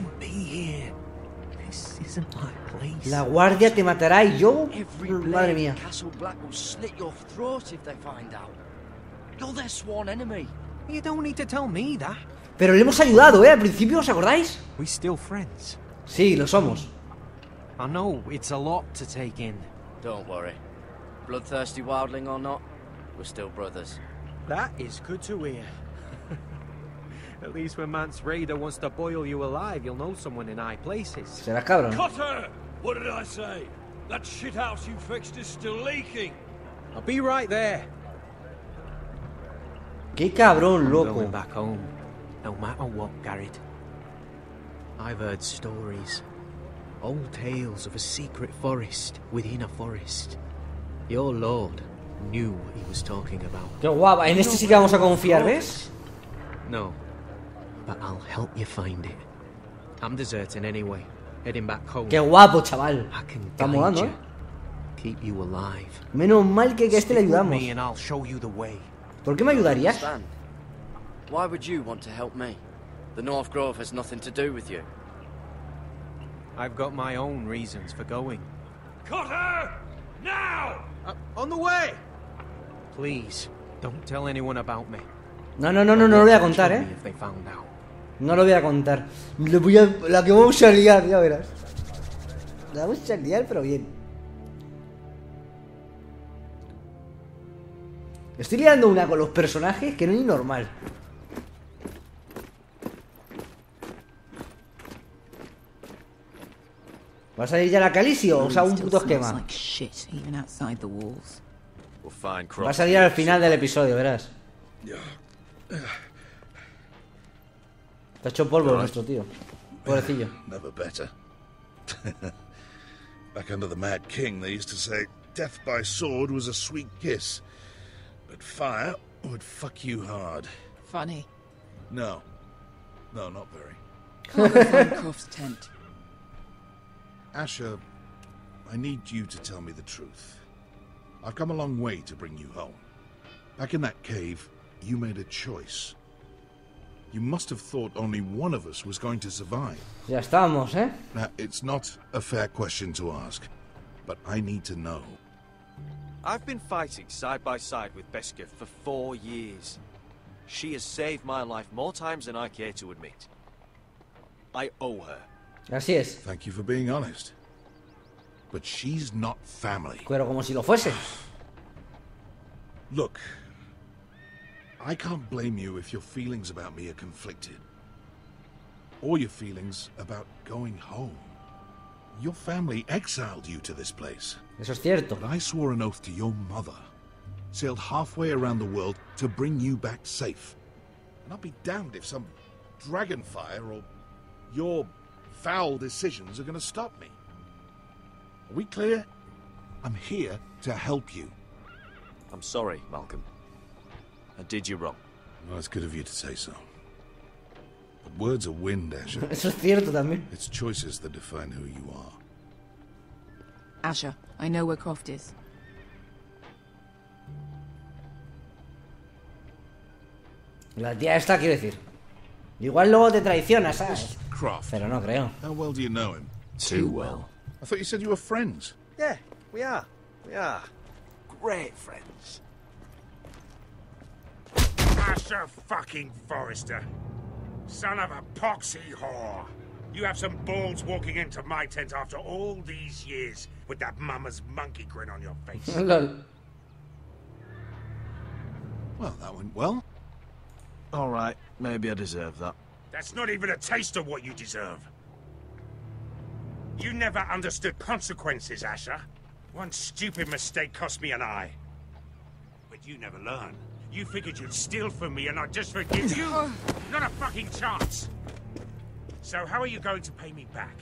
This isn't my place. La guardia te matará y yo, madre mía. Castle Black will slit your throat if they find out. You're their sworn enemy. You don't need to tell me that. Pero le hemos ayudado, ¿eh? Al principio, ¿os acordáis? We still friends. Sí, lo somos. I know it's a lot to take in. Don't worry. Bloodthirsty wildling or not, we're still brothers. That is good to hear. At least when Mance Rayder wants to boil you alive, you'll know someone in high places. Será cabrón. Cotter! What did I say? That shit house you fixed is still leaking. I'll be right there. Qué cabrón, loco. I'm going back home, no matter what, Garrett. I've heard stories, old tales of a secret forest within a forest. Your lord knew what he was talking about. Qué guapa. En este sí que vamos a confiar, ¿ves? No, but I'll help you find it. I'm deserting anyway, heading back home. Qué guapo, chaval. I can guide you, keep you alive. Menos mal que a este le ayudamos. Stick with me and I'll show you the way. ¿Por qué me ayudarías? Why would you want to help me? The North Grove has nothing to do with you. I've got my own reasons for going. Cotter! Now! Uh, on the way! Please, don't tell anyone about me. No, no, no, no, no lo voy a contar, eh. No lo voy a contar. Lo voy a, la que vamos a liar, ya verás. La vamos a liar, pero bien. Estoy liando una con los personajes que no es ni normal. ¿Vas a ir ya a la Khaleesi o a un puto esquema? Va a salir al final del episodio, verás. Te ha hecho polvo nuestro tío. Pobrecillo. Back under the Mad King, they used to say death by sword was a sweet kiss, but fire would fuck you hard. Funny. No, no, not very. Can't we find Croft's tent? Asha, I need you to tell me the truth. I've come a long way to bring you home. Back in that cave, you made a choice. You must have thought only one of us was going to survive. Ya estamos, eh? Now, it's not a fair question to ask, but I need to know. I've been fighting side by side with Beskha for four years. She has saved my life more times than I care to admit. I owe her. Así es. Thank you for being honest. But she's not family. Pero como si lo fuese. Look, I can't blame you if your feelings about me are conflicted. Or your feelings about going home. Your family exiled you to this place. Eso es cierto. But I swore an oath to your mother. Sailed halfway around the world to bring you back safe. And I'll be damned if some dragon fire or your foul decisions are going to stop me. Are we clear? I'm here to help you. I'm sorry, Malcolm. I did you wrong. Well, it's good of you to say so. But words are wind, Asha. Eso es cierto también. It's choices that define who you are. Asha, I know where Croft is. La tía esta quiere decir. Igual luego te traiciona, ¿sabes? Croft. Pero no creo. How well do you know him? Too well. I thought you said you were friends. Yeah, we are. We are. Great friends. Asha fucking Forrester. Son of a poxy whore. You have some balls walking into my tent after all these years with that mama's monkey grin on your face. Hello. Well, that went well. All right, maybe I deserve that. That's not even a taste of what you deserve. You never understood consequences, Asha. One stupid mistake cost me an eye. But you never learn. You figured you'd steal from me and I'd just forgive you? Not a fucking chance! So how are you going to pay me back?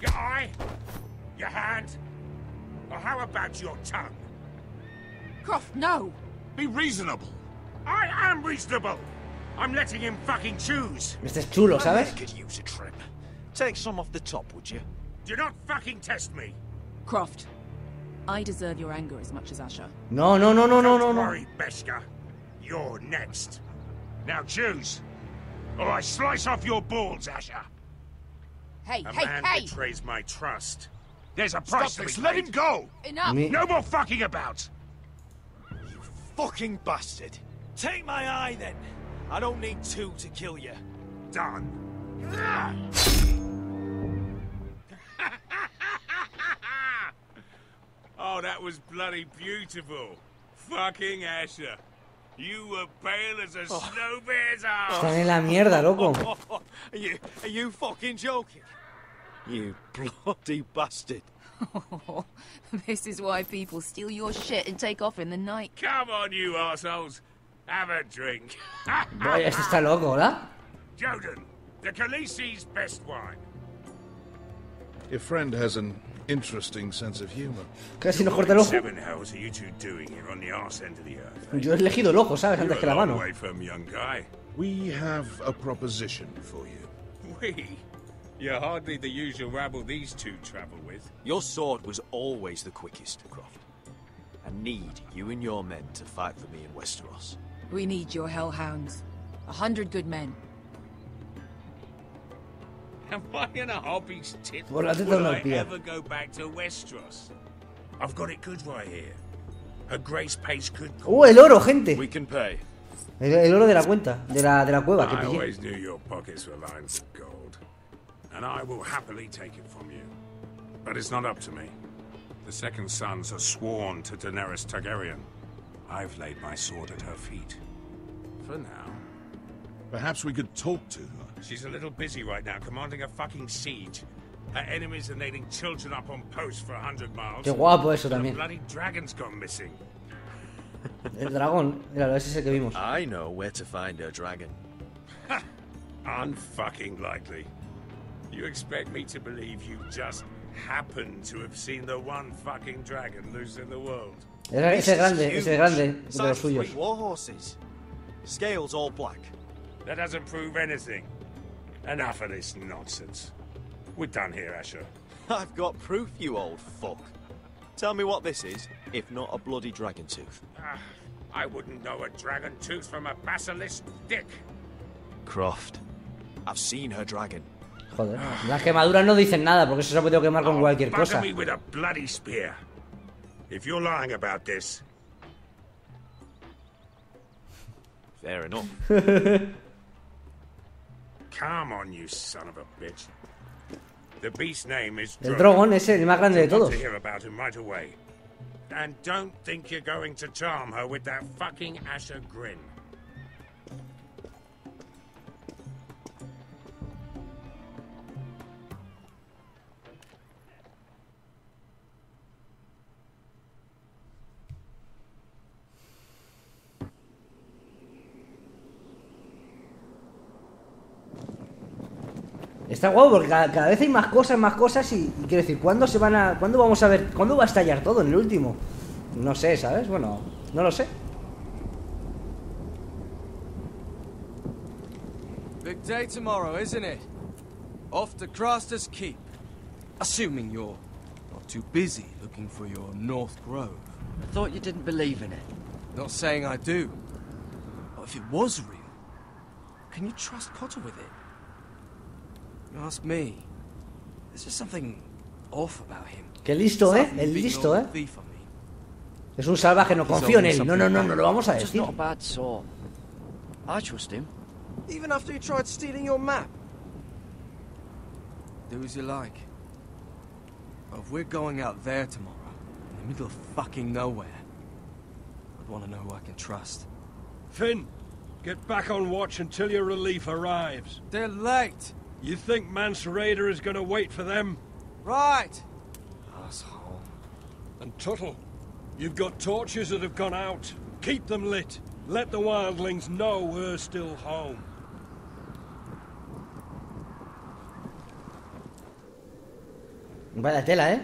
Your eye? Your hand? Or how about your tongue? Croft, no! Be reasonable! I am reasonable! I'm letting him fucking choose! Este es chulo, ¿sabes? I could use a trim. Take some off the top, would you? Do not fucking test me! Croft. I deserve your anger as much as Asha. No, no, no, no, no, no, no. Sorry, Beskha. You're next. Now choose, or I slice off your balls, Asha. Hey, a hey, man hey! Betrays my trust. There's a price to be paid. Let him go. Enough. Me. No more fucking about. You fucking bastard! Take my eye then. I don't need two to kill you. Done. Oh, that was bloody beautiful. Fucking Asha. You were pale as a oh. snow bear's ass. Están en la mierda, loco. Oh, oh, oh. Are, you, are you fucking joking? You bloody bastard. Oh, this is why people steal your shit and take off in the night. Come on, you assholes. Have a drink. Boy, esto está loco, ¿verdad? Jordan, the Khaleesi's best wine. Your friend has an interesting sense of humor. Casi nos corta el ojo. Yo he elegido el ojo, ¿sabes? Antes que la mano. We have a proposition for you. We? You're hardly the usual rabble these two travel with. Your sword was always the quickest, Croft. I need you and your men to fight for me in Westeros. We need your hellhounds. A hundred good men. Am I in a hobby's tip? Will I ever go back to Westeros? I've got it good right here. Her grace pays good. Oh, el oro, gente. We can pay. El, el oro de la cuenta, de la de la cueva que pillé. I always knew your pockets were lined with gold, and I will happily take it from you. But it's not up to me. The second sons are sworn to Daenerys Targaryen. I've laid my sword at her feet. For now. Perhaps we could talk to her. She's a little busy right now, commanding a fucking siege. Our enemies are nailing children up on posts for a hundred miles. Qué guapo eso también. Bloody dragon's gone missing. El dragón, mira, es ese que vimos. I know where to find a dragon. Unfucking likely. You expect me to believe you just happen to have seen the one fucking dragon loose in the world? Ese grande, ese grande de los suyos. War horses, scales all black. That doesn't prove anything. Enough of this nonsense. We're done here, Asha. I've got proof, you old fuck. Tell me what this is, if not a bloody dragon tooth. Uh, I wouldn't know a dragon tooth from a basilisk dick. Croft, I've seen her dragon. Joder, las quemaduras no dicen nada porque eso se ha podido quemar con cualquier cosa. Me with a bloody spear. If you're lying about this. Fair enough. Come on, you son of a bitch. The beast's name is Drogon. El Drogon es el más grande de todos. And don't think you're going to charm her with that fucking Asha grin. Está guapo porque cada, cada vez hay más cosas, más cosas y, y quiero decir, ¿cuándo se van a, cuándo vamos a ver, cuándo va a estallar todo en el último? No sé, ¿sabes? Bueno, no lo sé. Big day tomorrow, isn't it? Off to Craster's Keep. Assuming you're not too busy looking for your North Grove. I thought you didn't believe in it. Not saying I do. But if it was real, can you trust Cotter with it? Ask me. There's just something off about him. Qué listo, eh. El listo, eh. Es un salvaje, no confío en él. No, no, no, no lo vamos a decir. I trust him. Even after he tried stealing your map. Do as you like. But if we're going out there tomorrow, in the middle of fucking nowhere, I'd want to know who I can trust. Finn, get back on watch until your relief arrives. They're late. You think Mance Rayder is going to wait for them? Right! Asshole. And Tuttle, you've got torches that have gone out. Keep them lit. Let the wildlings know we're still home. Vaya tela, eh?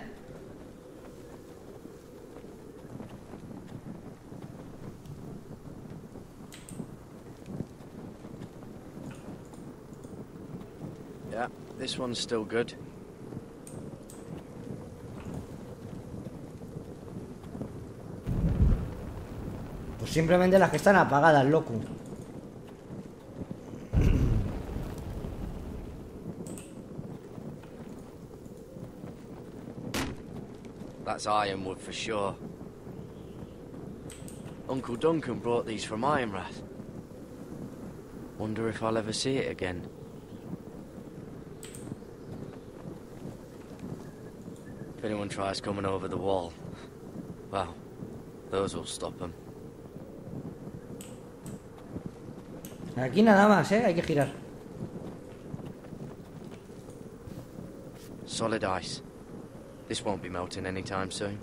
This one's still good. Pues simplemente las que están apagadas, loco. That's ironwood for sure. Uncle Duncan brought these from Ironrath. Wonder if I'll ever see it again. If anyone tries coming over the wall, well, those will stop them. Aquí nada más, eh. Hay que girar. Solid ice. This won't be melting anytime soon.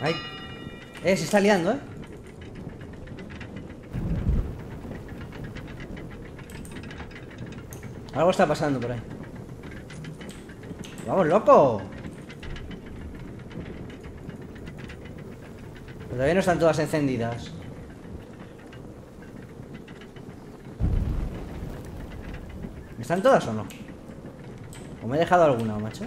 Ay, eh, se está liando, eh. Algo está pasando por ahí. ¡Vamos, loco! Pero todavía no están todas encendidas. ¿Están todas o no? ¿O me he dejado alguna, macho?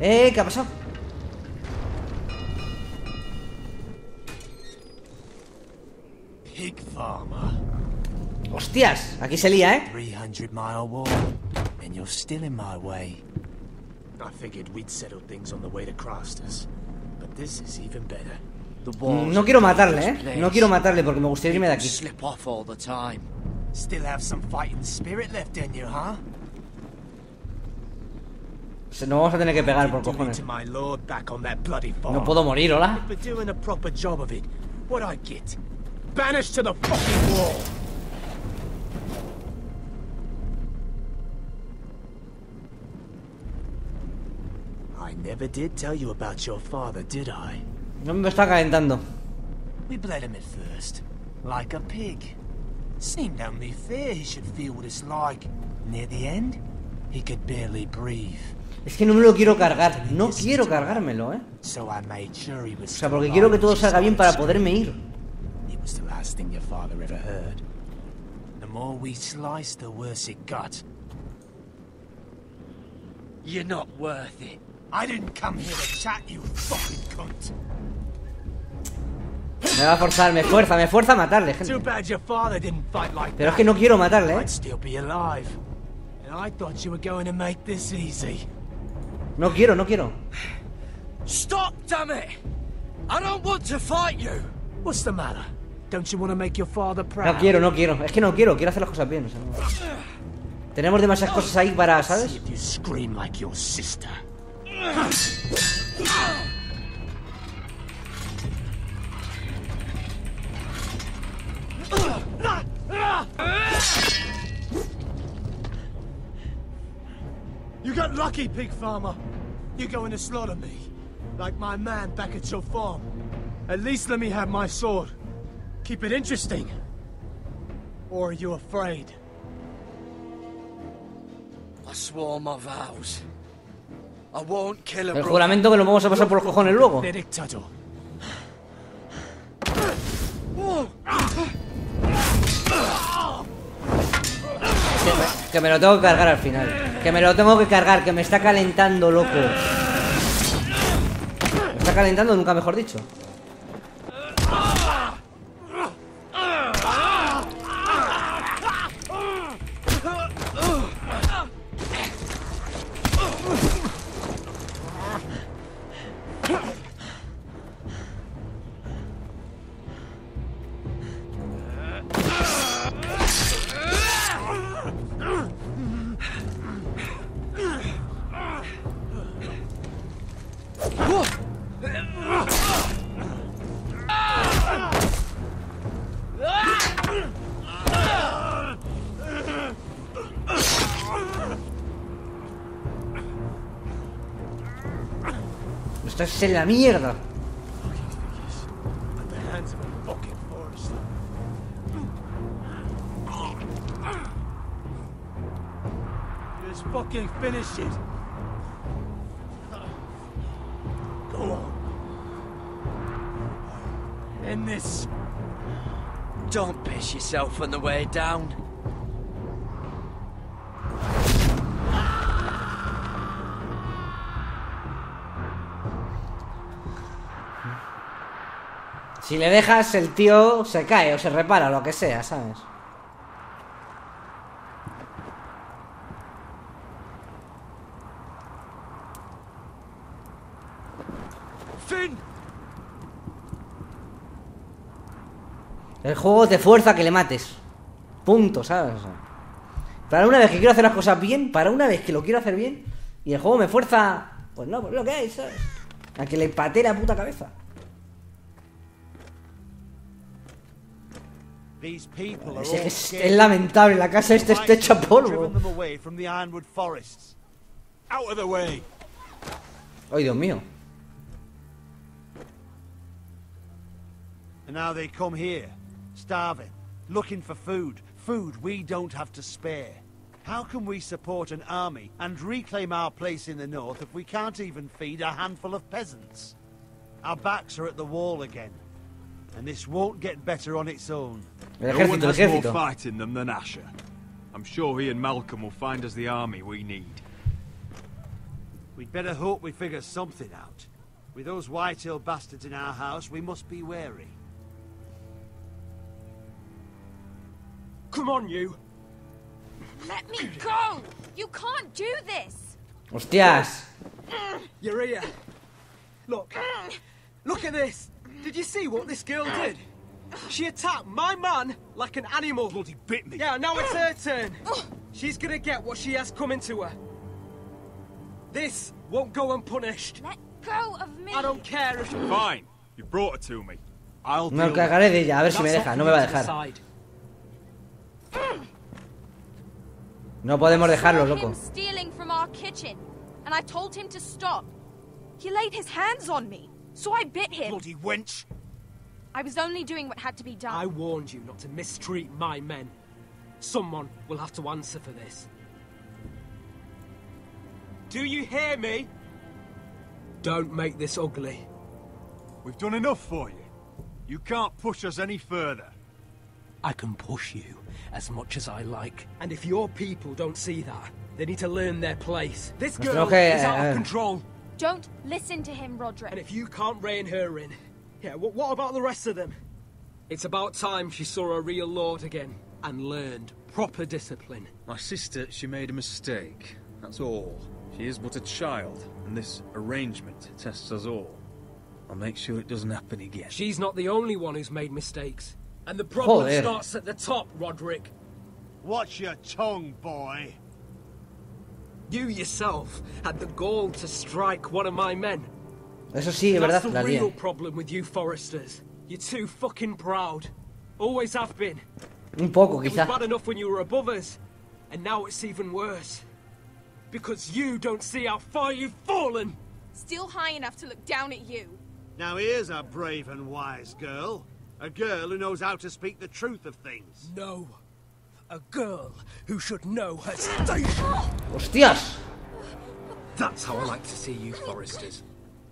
Eh, ¿qué ha pasado? Pig farmer. Hostias, aquí se lía, eh. three hundred mile wall, and you're still in my way. I figured we'd settle things on the way to Craster's, but this is even better. No quiero matarle, ¿eh? No quiero matarle porque me gustaría irme de aquí. Nos vamos a tener que pegar por cojones. No puedo morir, hola. No me está calentando. Es que no me lo quiero cargar. No quiero cargármelo, ¿eh? O sea, porque quiero que todo salga bien para poderme ir. You're not worth it. I didn't come here to chat, you fucking cunt. Me va a forzar, me fuerza, me fuerza a matarle, gente. Too bad your father didn't fight like that. Pero es que no quiero matarle, ¿eh? I'd still be alive. And I thought you were going to make this easy. No quiero, no quiero. Stop, damn it! I don't want to fight you. What's the matter? Don't you want to make your father proud? No quiero, no quiero. Es que no quiero, quiero hacer las cosas bien, o sea, no. Tenemos demasiadas cosas ahí para, ¿sabes? You got lucky, pig farmer. You're going to slaughter me, like my man back at your farm. At least let me have my sword. Keep it interesting. Or are you afraid? El juramento que lo vamos a pasar por los cojones luego. Que me lo tengo que cargar al final. Que me lo tengo que cargar, que me está calentando, loco. Me está calentando, nunca mejor dicho. Estás en la mierda. Don't piss yourself on the way down. Si le dejas, el tío se cae o se repara, lo que sea, ¿sabes? Fin. El juego te fuerza a que le mates. Punto, ¿sabes? Para una vez que quiero hacer las cosas bien, para una vez que lo quiero hacer bien, y el juego me fuerza, pues no, pues lo que hay, ¿sabes? A que le patee la puta cabeza. Es, es lamentable, la casa esta está hecha polvo. Ay, Dios mío. And now they come here, starving, looking for food, food we don't have to spare. How can we support an army and reclaim our place in the north if we can't even feed a handful of peasants? Our backs are at the wall again. And this won't get better on its own. No one has more fight in them than Asha. I'm sure he and Malcolm will find us the army we need. We'd better hope we figure something out. With those Whitehill bastards in our house, we must be wary. Come on, you. Let me go. You can't do this. Hostias. You're here. Look. Look at this. Did you see what this girl did? She attacked my man like an animal. Bloody bit me. Yeah, now it's her turn. She's gonna get what she has coming to her. This won't go unpunished. Let go of me. I don't care if you... Fine. You brought her to me. I'll me encargaré de ella. A ver si me deja. No me va a dejar. No podemos dejarlo, loco. Stealing from our kitchen, and I told him to stop. He laid his hands on me, so I bit him. Bloody wench! I was only doing what had to be done. I warned you not to mistreat my men. Someone will have to answer for this. Do you hear me? Don't make this ugly. We've done enough for you. You can't push us any further. I can push you as much as I like. And if your people don't see that, they need to learn their place. This girl okay, is out uh, of control. Don't listen to him, Rodrik. And if you can't rein her in, yeah, what, what about the rest of them? It's about time she saw a real lord again and learned proper discipline. My sister, she made a mistake. That's all. She is but a child, and this arrangement tests us all. I'll make sure it doesn't happen again. She's not the only one who's made mistakes. And the problem Joder. starts at the top, Rodrik. Watch your tongue, boy. You yourself had the gall to strike one of my men. Eso sí, es verdad, That's the real problem with you Forresters. You're too fucking proud. Always have been. Un poco, quizá. It was bad enough when you were above us, and now it's even worse. Because you don't see how far you've fallen. Still high enough to look down at you. Now here's a brave and wise girl. A girl who knows how to speak the truth of things. No. A girl who should know her station. Hostias! That's how I like to see you Forresters.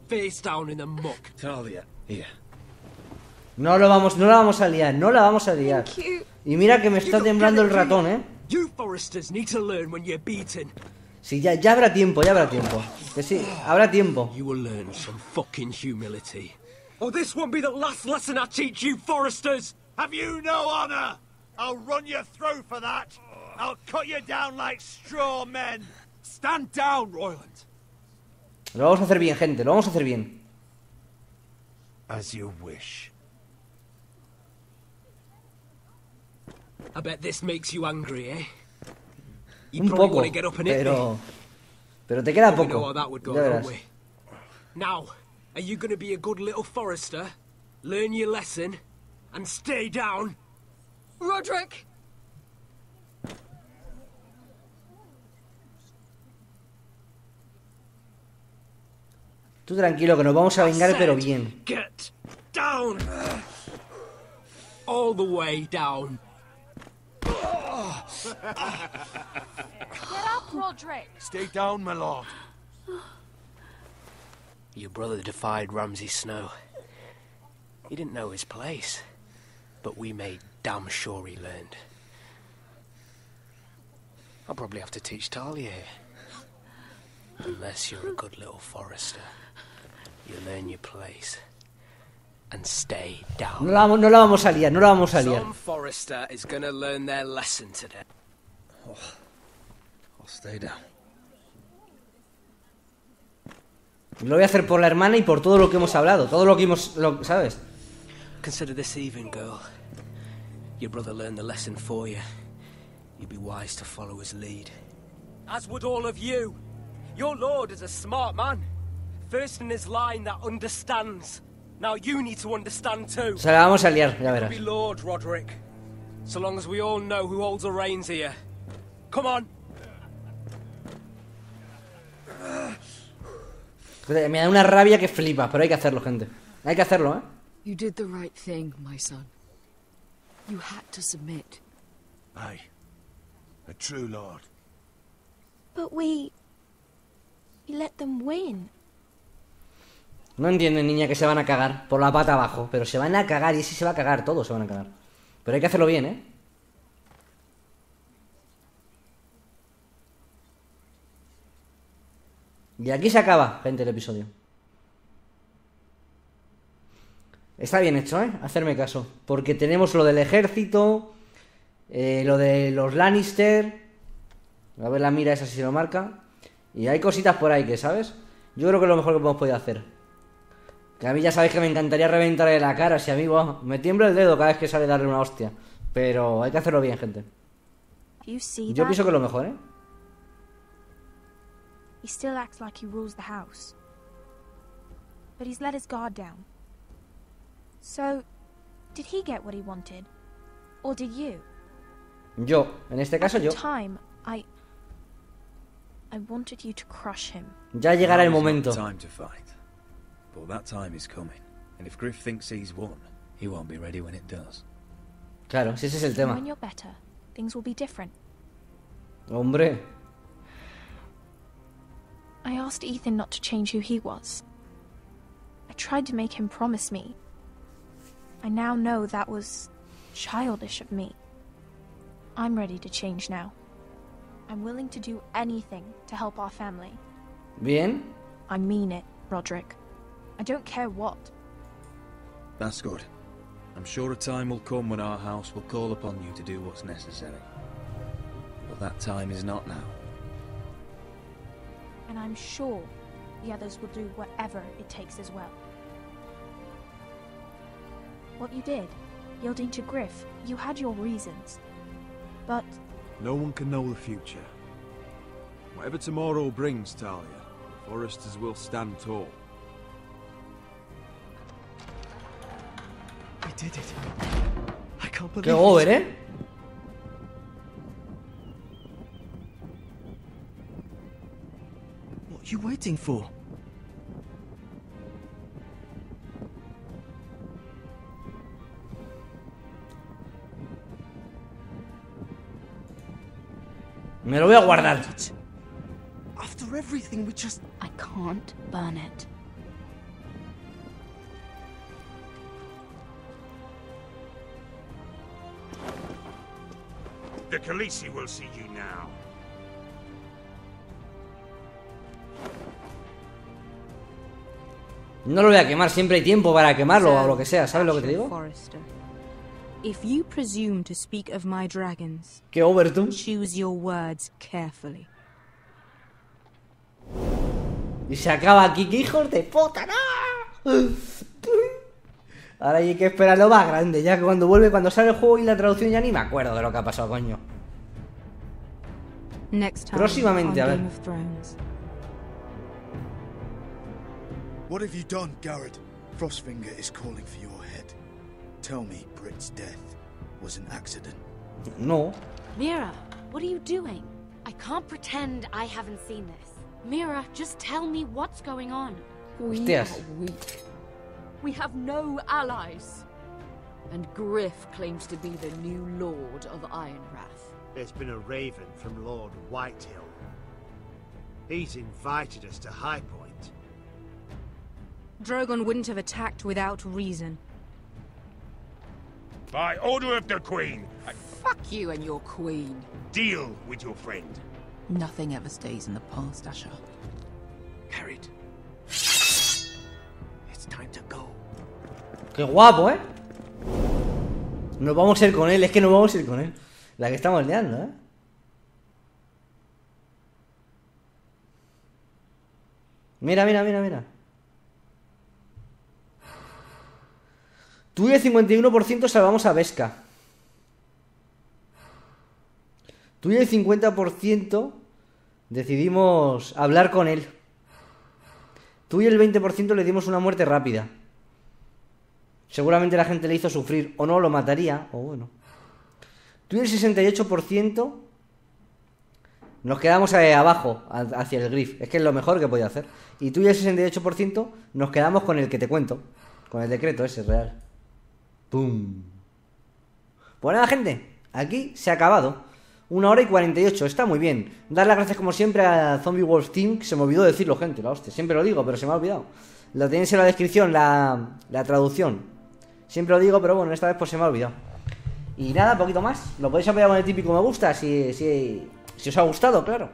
Face down in the muck. Talia, here. No lo vamos, no la vamos a liar, no la vamos a liar. Y mira que me está temblando el ratón, eh. You Forresters need to learn when you're beaten. Sí, ya, ya habrá tiempo, ya habrá tiempo. Que sí, habrá tiempo. You will learn some fucking humility. Or this won't be the last lesson I teach you Forresters. Have you no honor? I'll run you through for that. I'll cut you down like straw men. Stand down, Roiland. Lo vamos a hacer bien, gente, lo vamos a hacer bien. As you wish. I bet this makes you angry, eh? You Un poco, want to get up and pero... pero te queda poco, ya verás. Now, are you going to be a good little Forrester, learn your lesson, and stay down? Rodrik! Tú tranquilo, que nos vamos a vengar, pero bien. Get down. All the way down. Get up, Rodrik. Stay down, my lord. Your brother defied Ramsay Snow. He didn't know his place, but we made damn sure he learned. I'll probably have to teach Talia here. Unless you're a good little Forrester. You learn your place and stay down. No la, no la vamos a liar, no la vamos a liar. Some Forrester is gonna learn their lesson today. Oh, I'll stay down. Lo voy a hacer por la hermana y por todo lo que hemos hablado, todo lo que hemos, lo, ¿sabes? Consider this even, girl. Your brother learned the lesson for you. You'd be wise to follow his lead. As would all of you. Your lord is a smart man. First in his line that understands. Now you need to understand too. Se la vamos a liar, ya verás. Be lord, Rodrik. So long as we all know who holds the reins here. Come on. Me da una rabia que flipa, pero hay que hacerlo, gente. Hay que hacerlo, ¿eh? You did the right thing, my son. You had to submit. Aye. A true lord. But we... we let them win. No entienden, niña, que se van a cagar por la pata abajo, pero se van a cagar y ese se va a cagar, todos se van a cagar. Pero hay que hacerlo bien, ¿eh? Y aquí se acaba, gente, el episodio. Está bien hecho, ¿eh? Hacerme caso. Porque tenemos lo del ejército, eh, lo de los Lannister. A ver la mira esa si se lo marca. Y hay cositas por ahí que, ¿sabes? Yo creo que es lo mejor que hemos podido hacer. Que a mí ya sabéis que me encantaría reventarle la cara. Si a mí, wow, me tiembla el dedo cada vez que sale darle una hostia. Pero hay que hacerlo bien, gente. Yo pienso que es lo mejor, ¿eh? He still acts like he rules the house. But he's let his guard down. So, did he get what he wanted? Or did you? Yo, en este caso yo. Time, I I wanted you to crush him. Ya llegará el momento. Time to fight. But that time is coming. And if Gryff thinks he's won, he won't be ready when it does. Claro, si ese es el tema. When you're better, things will be different. Hombre. I asked Ethan not to change who he was. I tried to make him promise me. I now know that was childish of me. I'm ready to change now. I'm willing to do anything to help our family. Bien. I mean it, Rodrik. I don't care what. That's good. I'm sure a time will come when our house will call upon you to do what's necessary. But that time is not now. And I'm sure the others will do whatever it takes as well. What you did, yielding to Gryff, you had your reasons. But no one can know the future. Whatever tomorrow brings, Talia, Forresters will stand tall. We did it. I can't believe it. Go over, eh? What are you waiting for? Me lo voy a guardar. After everything we just I can't burn it. The Khaleesi will see you now. No lo voy a quemar, siempre hay tiempo para quemarlo so, o lo que sea, ¿sabes lo que te digo? Forrester. If you presume to speak of my dragons, choose your words carefully. Y se acaba aquí, que hijos de puta, no. Ahora hay que esperar lo más grande, ya que cuando vuelve, cuando sale el juego y la traducción ya ni me acuerdo de lo que ha pasado, coño. Next time, próximamente, a ver. What have you done, Garrett? Frostfinger is calling for your head. Tell me Britt's death was an accident. No. Mira, what are you doing? I can't pretend I haven't seen this. Mira, just tell me what's going on. We Hostias. Are weak. We have no allies. And Gryff claims to be the new Lord of Ironrath. There's been a raven from Lud Whitehill. He's invited us to Highpoint. Drogon wouldn't have attacked without reason. By order of the Queen! I... Fuck you and your Queen! Deal with your friend! Nothing ever stays in the past, Asha. Carried. It's time to go. ¡Qué guapo, eh! Nos vamos a ir con él, es que nos vamos a ir con él. La que estamos liando, eh. Mira, mira, mira, mira. Tú y el cincuenta y uno por ciento salvamos a Beskha. Tú y el cincuenta por ciento decidimos hablar con él. Tú y el veinte por ciento le dimos una muerte rápida. Seguramente la gente le hizo sufrir. O no, lo mataría. O bueno. Tú y el sesenta y ocho por ciento nos quedamos abajo, hacia el Gryff. Es que es lo mejor que podía hacer. Y tú y el sesenta y ocho por ciento nos quedamos con el que te cuento. Con el decreto ese real. ¡Pum! Pues nada, gente, aquí se ha acabado. Una hora y cuarenta y ocho, está muy bien. Dar las gracias como siempre a Zombie Wolf Team, que se me olvidó decirlo, gente, la hostia. Siempre lo digo, pero se me ha olvidado. Lo tenéis en la descripción, la, la traducción. Siempre lo digo, pero bueno, esta vez pues se me ha olvidado. Y nada, poquito más. Lo podéis apoyar con el típico me gusta si, si, si os ha gustado, claro.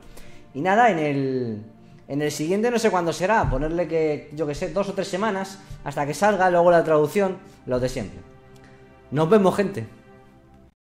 Y nada, en el... En el siguiente no sé cuándo será, ponerle que, yo que sé, dos o tres semanas, hasta que salga, luego la traducción, lo de siempre. Nos vemos, gente.